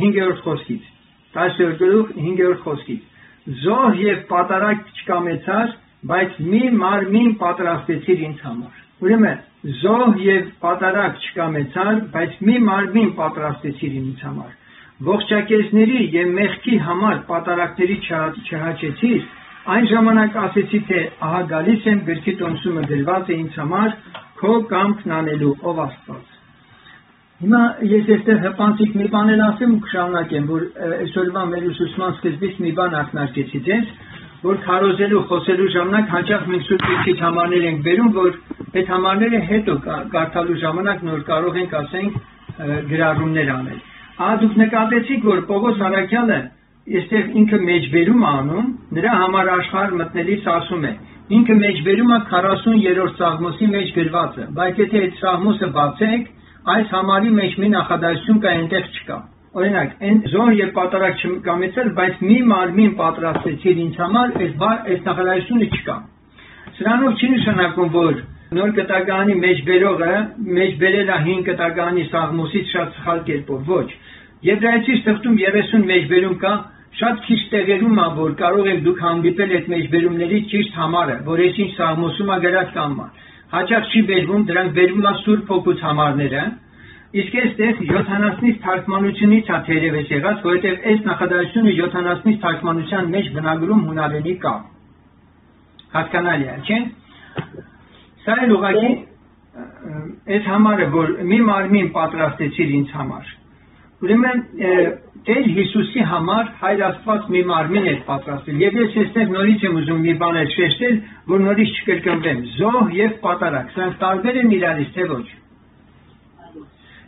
5-րդ խոսքից 10-րդ խոսքից զոհ եւ պատարագ չկամեցար, բայց մի մարմին պատրաստեցիր ինձ համար։ Ուրեմն զոհ եւ պատարագ չկամեցար, բայց մի մարմին պատրաստեցիր ինձ համար։ Ողջակեզների եւ մեղքի համար պատարագների չհաճեցիր, այն ժամանակ ասեցի, թե ահա գալիս եմ, գրքի տոմսումը դրված է ինձ համար, քո կամքն անելու, ով Աստված։ Հիմա ես այստեղ հպանցիկ մի բան եմ ասեմ ու կշարունակեմ, որ այսօրվա մեր ուսուցման սկզբից մի բան ակնարկեցի ձեզ, որ քարոզելու, խոսելու ժամանակ հաճախ մենք սուրբ գրքից համարներ ենք բերում, որ այդ համարները հետո կարդալու ժամանակ նոր կարող ենք ասենք գրառումներ անել։ Ահա դուք նկատեցիք, որ Պողոս Արաքյանը այստեղ ինքը մեջբերում է անում, նրա համար աշխարհ մտնելիս ասում է, ինքը մեջբերում է 40-րդ Սաղմոսի մեջ գրվածը, բայց եթե այդ Սաղմոսը բացեք, այս համարի մեջ մի նախադասություն կա, այնտեղ չկա։ Օրինակ, այն զոհ եւ պատարագ չկամեցել, բայց մի մարմին պատրաստեցիր ինձ համար, այս նախադասությունը չկա։ Սրանով չի նշանակում, որ նոր կտականի մեջբերողը մեջբերել է 5 կտականի Սաղմոսից շատ սխալ կերպով, ոչ։ Եբրայեցի ստեղծում 30 մեջբերում կա, շատ քիչ տեղերում ա, որ կարող եք դուք հանդիպել այդ մեջբերումների ճիշտ համարը, որ այսինչ Սաղմոսում ա գրած կամ ա։ Հաճախ չի բերվում, դրանք բերվում է Սուրբ Հոգուց համարները, իսկ այստեղ 70-ից թարգմանությունից է թերևս եղած, որովհետև այս նախադասությունը 70-ից թարգմանության մեջ բնագրում հունարենի կա։ Haskanalia. Chin? Sai lugaki ez hamar vor mi marmin patrastetsir ints hamar. Ուրեմն Տեր Հիսուսի համար Հայր Աստված մի մարմին է պատրաստել եւ ես ինքս նորից եմ ուզում մի բան շեշտել, որ նորից չկրկնվեմ. Զոհ եւ պատարագ, սրանք տարբեր են իրարից, թե ոչ։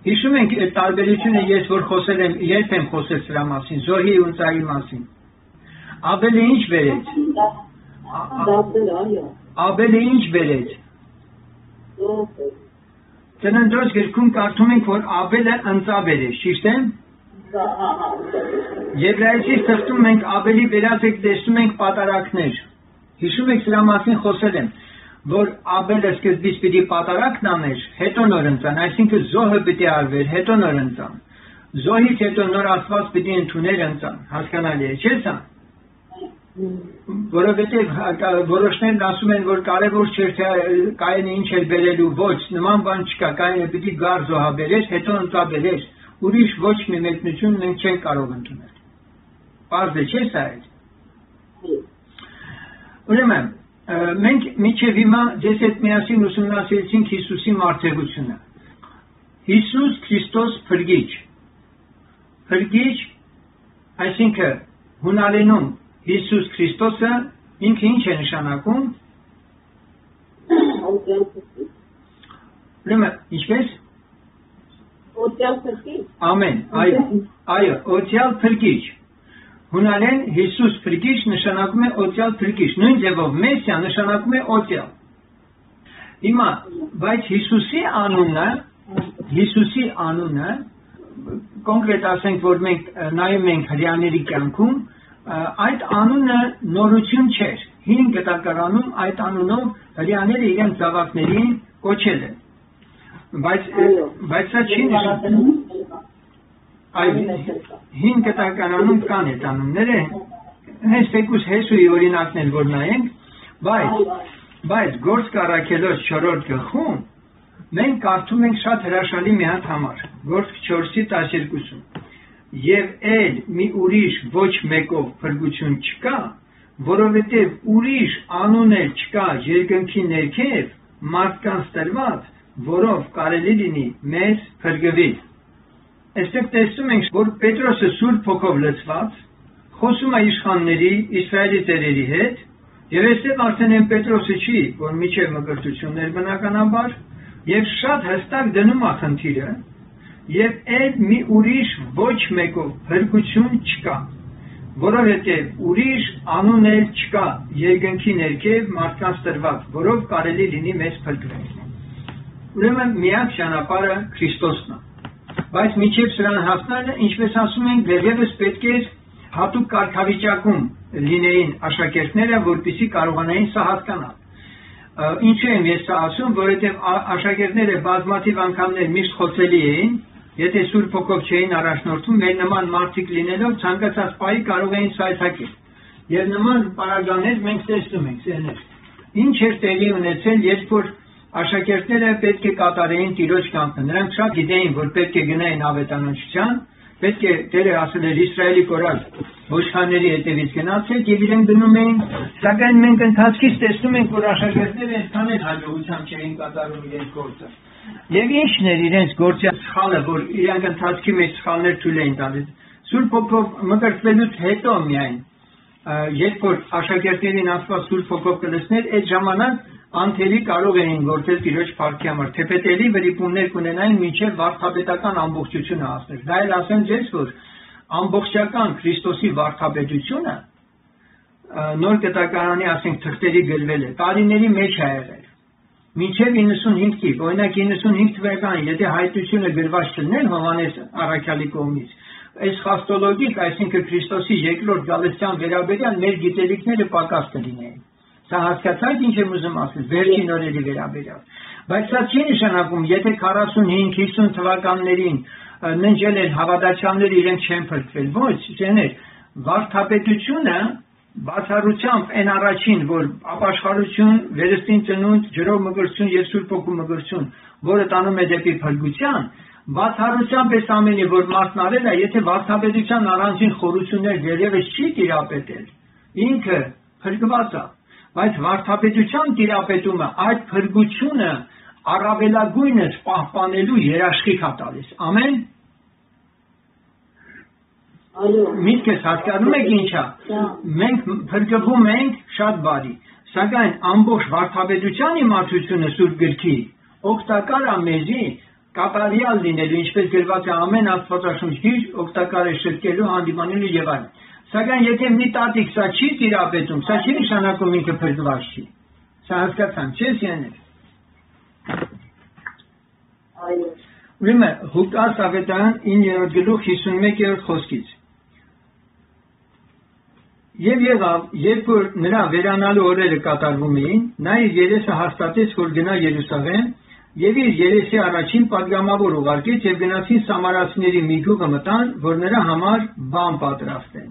Հիշում եք այդ տարբերությունը, ես որ խոսել եմ, երբ եմ խոսել սրա մասին, զոհի ու ծայի մասին։ Աբելը ինչ բերեց։ Աբելը ինչ բերեց։ Ծննդոց գրքում կարդում ենք, որ Աբելը ընծա բերեց, ճիշտ է։ Եբրայեցի թղթում մենք Աբելի վերած եք տեսնում ենք պատարագներ։ Հիշում եք սրա մասին խոսել եմ, որ Աբելը սկզբից պիտի պատարագն աներ, հետո նոր ընծան, այսինքն զոհը պիտի արվեր, հետո նոր ընծան։ Զոհից հետո նոր Աստված պիտի ընդուներ ընծան, հասկանալի է, չէ՞ սա։ Որովհետև որոշներն ասում են, որ կարևոր չէ թե Կայենը ինչ էր բերելու, ոչ, նման բան չկա, Կայենը պիտի գար զոհաբերես, հետո ընծաբերես, ուրիշ ոչ մի մեկնություն մենք չենք կարող ընդունել։ Պարզ է, չէ՞ սա այդ։ Ուրեմն, մենք մինչև հիմա ձեզ հետ միասին ուսումնասիրեցինք Հիսուսի մարտերությունը։ Հիսուս Քրիստոս փրկիչ։ Փրկիչ, այսինքն հունալենում Հիսուս Քրիստոսը ինքը ինչ է նշանակում։ Ուրեմն, ինչպես օտյալ փրկիչ։ Ամեն, այո, օտյալ փրկիչ։ Հունարեն Հիսուս փրկիչ նշանակում է օտյալ փրկիչ, նույն ձևով Մեսիա նշանակում է օտյալ։ Հիմա, բայց Հիսուսի անունը կոնկրետ ասենք, որ մենք նայում ենք հրեաների կյանքում, այդ անունը նորություն չէր, հին գտակարանում այդ անունով հրեաները իրենց զավակներին կոչել են, բայց սա չի նշանակում, հին գտակարանում կան այդ անունները, հենց թեկուզ Հեսուի օրինակներ որ նայենք, բայց Գործք առաքելոց 4-րդ գլխում մենք կարդում ենք շատ հրաշալի մի հատ համար, Գործք 4:12 Եվ այլ մի ուրիշ ոչ մեկով փրկություն չկա, որովհետև ուրիշ անուն էլ չկա երկնքի ներքև մարդկանց տրված, որով կարելի լինի մեզ փրկվել։ Այստեղ տեսնում ենք, որ Պետրոսը Սուրբ Հոգով լցված խոսում է իշխանների, Իսրայելի տերերի հետ, եւ այստեղ արդեն այն Պետրոսը չի, որ միջև մկրտություններ բնականաբար, եւ շատ հստակ դնում է խնդիրը։ Եվ այդ մի ուրիշ ոչ մեկով փրկություն չկա, որովհետև ուրիշ անուն էլ չկա երկնքի ներքև մարդկանց տրված, որով կարելի լինի մեզ փրկվել։ Ուրեմն միակ ճանապարհը Քրիստոսն է։ Բայց մինչև սրան հասնելը, ինչպես ասում են, դեռևս պետք է հատուկ կարգավիճակում լինեին աշակերտները, որպեսզի կարողանային սա հասկանալ։ Ինչու եմ ես սա ասում, որովհետև աշակերտները բազմաթիվ անգամներ միշտ խոսելի էին, Եթե Սուրբ Հոգով չէին առաջնորդվում, մեր նման մարդիկ լինելով ցանկացած պահի կարող էին սայթաքել։ Եվ նման պարագաներ մենք տեսնում ենք այլևս։ Ինչ էր տեղի ունեցել, երբ որ աշակերտները պետք է կատարեին Տիրոջ կամքը։ Նրանք շատ գիտեին, որ պետք է գնային ավետարանչության, պետք է Տերը ասել էր Իսրայելի կորած ոչխարների հետևից գնացեք եւ իրենք դնում էին, սակայն մենք ընթացքից տեսնում ենք, որ աշակերտները այդքան էլ հաջողությամբ չէին կատարում իրենց գործը։ Եվ ինչն էր իրենց գործի սխալը, որ իրանք ընթացքի մեջ սխալներ թույլ էին տալիս։ Սուրբ Հոգով մկրտվելուց հետո միայն, երբ որ աշակերտներին Աստված Սուրբ Հոգով կլցներ, այդ ժամանակ անթելի կարող էին գործել Տիրոջ փառքի համար, թեպետ էլի վրիպումներ կունենային մինչև վարդապետական ամբողջությունը հասնել։ Դա էլ ասեմ ձեզ, որ ամբողջական Քրիստոսի վարդապետությունը Նոր Գտակարանի ասենք թղթերի գրվել է, տարիների մեջ է եղել։ Մինչև 95 թիվ, օրինակ 95 թվականին, եթե հայտությունը գրված չլներ Հովհաննես առաքյալի կողմից, այս խաստոլոգիկ, այսինքն Քրիստոսի երկրորդ գալստյան վերաբերյալ մեր գիտելիքները պակաս կլինեին։ Սա հասկացա՞ք ինչ եմ ուզում ասել, վերջին օրերի վերաբերյալ։ Բայց սա չի նշանակում, եթե 45-50 թվականներին ննջել են հավատացյալները իրենք չեն փրկվել, ոչ, չներ, վարդապետությունը բացառությամբ այն առաջին, որ ապաշխարություն, վերստին ծնունդ, ջրով մգրցություն եւ Սուրբ Հոգու մգրցություն, որը տանում է դեպի փրկության, բացառությամբ այս ամենը, որ մարդն արել է, եթե վարդապետության առանձին խորություններ դերևս չի տիրապետել, ինքը փրկված է։ Բայց վարդապետության տիրապետումը այդ փրկությունը առավելագույնս պահպանելու երաշխիք է տալիս։ Ամեն։ Միտքս հասկանում եք ինչա։ Մենք փրկվում ենք շատ բարի, սակայն ամբողջ վարդապետության իմացությունը Սուրբ գրքի օգտակար է մեզի կատարյալ լինելու, ինչպես գրված է ամեն Աստվածաշունչ գիր, օգտակար է շտկելու, հանդիմանելու եւ այլն։ Սակայն եթե մի տատիկ սա չի տիրապետում, սա չի նշանակում ինքը փրկված չի։ Սա հասկացան, չէ՞ յաներ։ Այո։ Ուրեմն Ղուկաս ավետարան 9:51 խոսքից։ Եվ եղավ, երբ նրա վերանալու օրերը կատարվում էին, նա իր երեսը հաստատեց, որ գնա Երուսաղեմ, եւ իր երեսի առաջին պատգամավոր ուղարկեց եւ գնացին Սամարացիների մի գյուղը մտան, որ նրա համար բան պատրաստեն։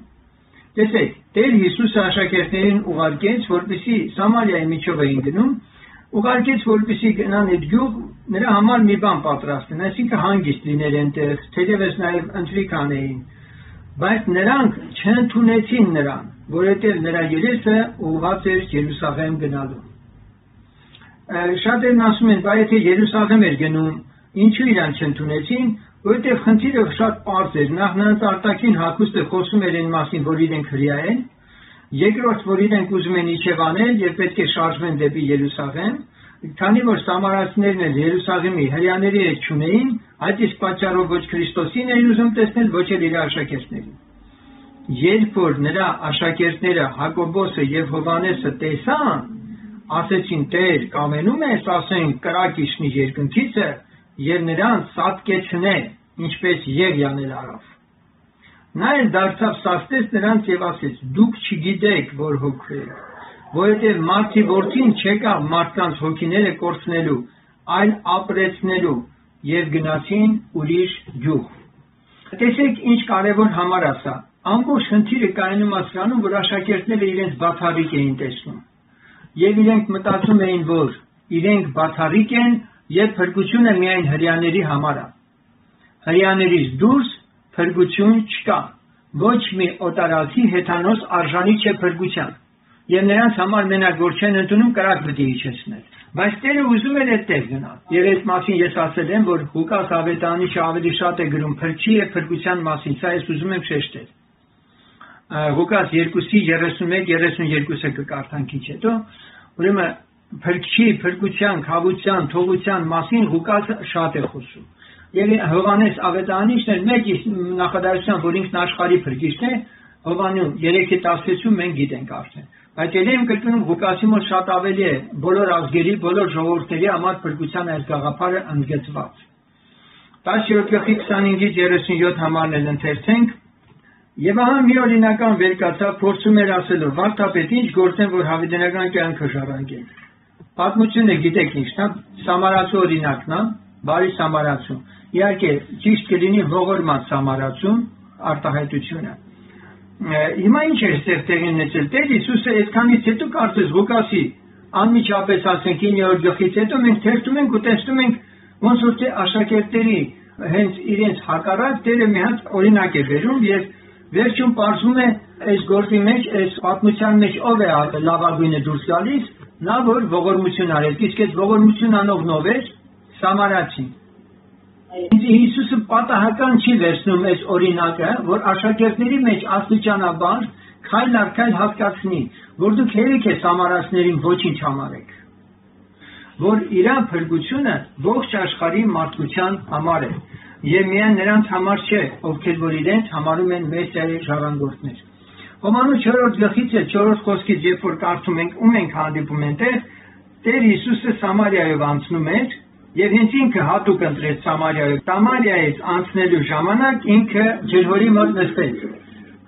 Տեսեք, Տեր Հիսուսը աշակերտներին ուղարկեց, որպեսզի Սամարիայի միջով էին գնում, ուղարկեց, որպեսզի գնան այդ գյուղ, նրա համար մի բան պատրաստեն, այսինքն հանգիստ լիներ այնտեղ, թերևս նաև ընթրիկ անեին։ Բայց նրանք չընդունեցին նրան, որովհետև նրա երեսը ուղղված էր Երուսաղեմ գնալու։ Շատերն ասում են, բայց եթե Երուսաղեմ էր գնում, ինչու իրան չընդունեցին։ Որտեղ խնդիրը շատ պարզ էր, նախ նրանց արտաքին հագուստը խոսում էր այն մասին, որ իրենք հրյա են, երկրորդ, որ իրենք ուզում են իջևանել եւ պետք է շարժվեն դեպի Երուսաղեմ, քանի որ Սամարացիներն էլ Երուսաղեմի հրյաների հետ չունեին, այդ իսկ պատճառով ոչ Քրիստոսին էին ուզում տեսնել, ոչ էլ իր աշակերտներին։ Երբ որ նրա աշակերտները Հակոբոսը եւ Հովհաննեսը տեսան, ասեցին՝ «Տեր, կամենում ես ասեն կրակիչնի երկնքիցը»։ Եվ նրան սատկեցնել, ինչպես Եղիանել արավ։ Նա էլ դարձավ սաստեց նրանց եւ ասեց. «Դուք չգիտեք, որ հոգու է, որովհետեւ մարդի որդին չեկավ մարդկանց հոգիները կորցնելու, այլ ապրեցնելու»։ Եվ գնացին ուրիշ գյուղ։ Տեսեք, ինչ կարևոր համար է սա։ Ամբողջ խնդիրը կայանում է սրանում, որ աշակերտները իրենց բացառիկ էին տեսնում։ Եվ իրենք մտածում էին, որ իրենք բացառիկ են, եւ փրկությունը միայն հրյաների համար է։ Հրյաներից դուրս փրկություն չկա։ Ոչ մի օտարացի հեթանոս արժանի չէ փրկության։ Եվ նրանց համար մենակ որ չեն ընդունում կրակ պետք է իջեցնել։ Բայց Տերը ուզում էր այդտեղ գնալ։ Եվ այս մասին ես ասել եմ, որ Ղուկաս ավետարանի ավելի շատ է գրում փրկի եւ փրկության մասին, սա ես ուզում եմ շեշտել։ Ղուկաս 2:31-32-ը կկարդանք քիչ հետո։ Ուրեմն Փրկչի, փրկության, խավության, թողության մասին Ղուկաս շատ է խոսում։ Եվ Հովհաննես ավետարանիչն էլ մեկ նախադասությամբ, որ ինքն աշխարհի փրկիչն է, Հովաննես 3:16-ում մենք գիտենք արդեն։ Բայց ելեմ կրկնում Ղուկասի մոտ շատ ավելի է բոլոր ազգերի, բոլոր ժողովուրդների համար փրկության այս գաղափարը ընդգծված։ 10:25-37 համարն էլ ընթերցենք։ Եվ ահա մի օրինական վեր կացավ, փորձում էր ասելու՝ «Վարդապետ, ինչ գործեմ, որ հավիտենական կյանքը ժառանգեմ»։ Պատմությունը գիտեք ինչն է, Սամարացու օրինակն է, բարի Սամարացու։ Իհարկե, ճիշտ կլինի ողորմած Սամարացու արտահայտությունը։ Հիմա ինչ է ստեղ տեղի ունեցել։ Տեր Հիսուսը այսքանից հետո կարծես Ղուկասի անմիջապես ասենք 9-րդ գլխից հետո մենք թերթում ենք ու տեսնում ենք ոնց որ թե աշակերտների հենց իրենց հակառակ Տերը մի հատ օրինակ է վերում եւ վերջում բարձում է այս գործի մեջ, այս պատմության մեջ ով է լավագույնը դուրս գալիս։ Նա որ ողորմություն արեց, իսկ այդ ողորմություն անողն ով էր, Սամարացին։ Հիսուսը պատահական չի վերցնում այս օրինակը, որ աշակերտների մեջ աստիճանաբար քայլ առ քայլ հասկացնի, որ դուք հերիք է Սամարացիներին ոչինչ համարեք, որ իրա փրկությունը ողջ աշխարհի մարդկության համար է, եւ միայն նրանց համար չէ, ովքեր որ իրենց համարում են Մեսիայի ժառանգորդներ։ Հովհաննես 4:4 խոսքից երբ որ կարդում ենք ու մենք հանդիպում ենք Տեր Հիսուսը Սամարիայով անցնում էր եւ հենց ինքը հատուկ ընտրեց Սամարիայով։ Սամարիայից անցնելու ժամանակ ինքը ջրհորի մոտ նստեց։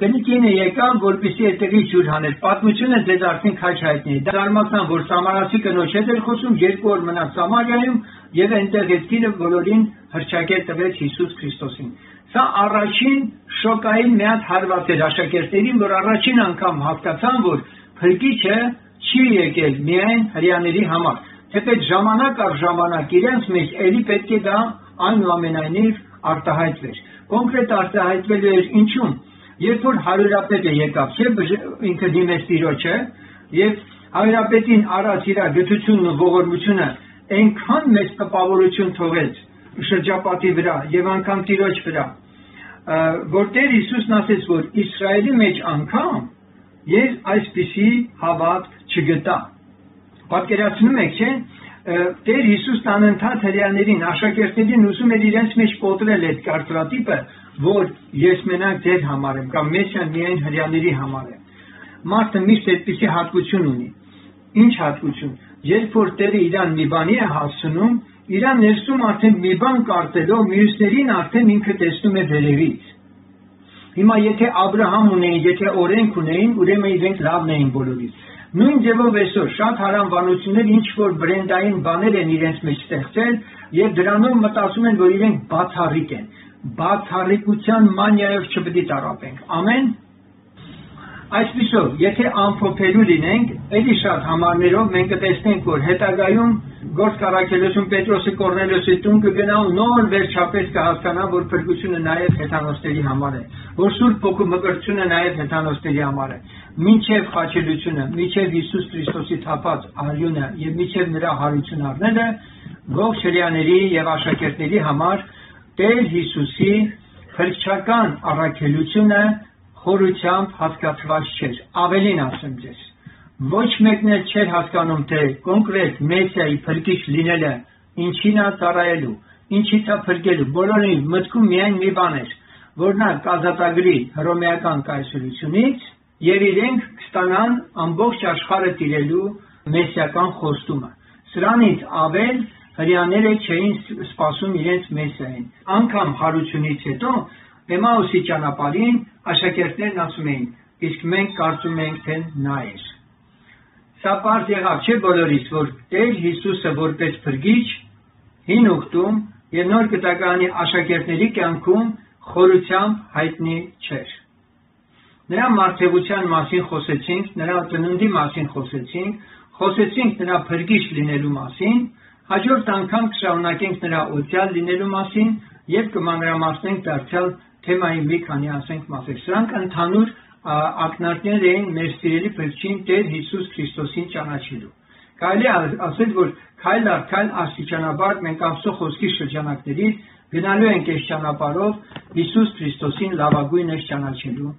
Կնիկինը եկավ, որպեսզի այդտեղի ջուր հաներ։ Պատմությունը դեռ արդեն քաջ հայտնի է։ Դարմացան որ Սամարացի կնոջ հետ էր խոսում, 2 օր մնաց Սամարիայում եւ այնտեղ այդ կինը բոլորին հրճակել տվեց Հիսուս Քրիստոսին։ Սա առաջին շոկային մի հատ հարված էր աշակերտներին, որ առաջին անգամ հասկացան, որ փրկիչը չի եկել միայն հրյաների համար, թեպետ ժամանակ առ ժամանակ իրենց մեջ էլի պետք է դա այնուամենայնիվ արտահայտվեր։ Կոնկրետ արտահայտվել էր ինչու՞մ։ Երբ որ հարյուրապետը եկավ, չէ՞ ինքը դիմեց Տիրոջը, եւ Հայրապետին արած իր գթությունն ու ողորմությունը այնքան մեծ տպավորություն թողեց շրջապատի վրա եւ անգամ Տիրոջ վրա, որ Տեր Հիսուսն ասեց, որ Իսրայելի մեջ անգամ ես այսպիսի հավատք չգտա։ Պատկերացնում եք, չէ՞, Տեր Հիսուսն անընդհատ հրեաներին, աշակերտներին ուսում էր իրենց մեջ կոտրել այդ կարծրատիպը, որ ես մենակ ձեր համար եմ կամ Մեսիան միայն հրեաների համար է։ Մարդը միշտ այդպիսի հատկություն ունի։ Ինչ հատկություն։ Երբ որ Տերը իրան մի բանի է հասցնում, իրան ներսում արդեն մի բան կարտելով, մյուսներին արդեն ինքը տեսնում է վերևից։ Հիմա եթե Աբրահամ ունեին, եթե օրենք ունեին, ուրեմն իրենք լավն էին բոլորից։ Նույն ձևով այսօր շատ հարանվանություններ ինչ որ բրենդային բաներ են իրենց մեջ ստեղծել եւ դրանով մտածում են, որ իրենք բացառիկ են։ Բացառիկության մանիայով չպետք է տարապենք։ Ամեն։ Այսպիսով, եթե ամփոփելու լինենք, այդի շատ համարներով մենք կտեսնենք, որ հետագայում գործակալություն Պետրոսի Կորնելիոսի տուն կգնա ու նոր վերջապես կհասկանա, որ փրկությունը նաև հեթանոսների համար է, որ Սուրբ Հոգու մկրտությունը նաև հեթանոսների համար է։ Մինչև խաչելությունը, մինչև Հիսուս Քրիստոսի թափած արյունը եւ մինչև նրա հարություն առնելը գող հրեաների եւ աշակերտների համար Տեր Հիսուսի փրկչական առաքելությունը խորությամբ հասկացված չէր, ավելին ասեմ ձեզ, ոչ մեկն էլ չէր հասկանում, թե կոնկրետ Մեսիայի փրկիչ լինելը ինչին է ծառայելու, ինչից է փրկելու, բոլորի մտքում միայն մի բան էր, որ նա կազատագրի հռոմեական կայսրությունից եւ իրենք կստանան ամբողջ աշխարհը տիրելու մեսիական խոստումը։ Սրանից ավել հրեաները չէին սպասում իրենց Մեսիային։ Անկամ հարությունից հետո Էմաուսի ճանապարհին աշակերտներն ասում էին, իսկ մենք կարծում ենք, թե նա է։ Սա պարզ եղավ չէ բոլորից, որ Տեր Հիսուսը որպես փրկիչ հին ուխտում եւ նոր գտականի աշակերտների կյանքում խորությամբ հայտնի չէր։ Նրա մարդեղության մասին խոսեցինք, նրա ծնունդի մասին խոսեցինք, խոսեցինք նրա փրկիչ լինելու մասին, հաջորդ անգամ կշարունակենք նրա օծյալ լինելու մասին եւ կմանրամասնենք դարձյալ թեմայի մի քանի ասենք մասեր։ Սրանք ընդհանուր ակնարկներ էին մեր սիրելի փրկչին Տեր Հիսուս Քրիստոսին ճանաչելու։ Կարելի ասել, որ քայլ առ քայլ աստիճանաբար մենք ամսո խոսքի շրջանակներից գնալու ենք այս ճանապարհով Հիսուս Քրիստոսին լավագույնս ճանաչելու։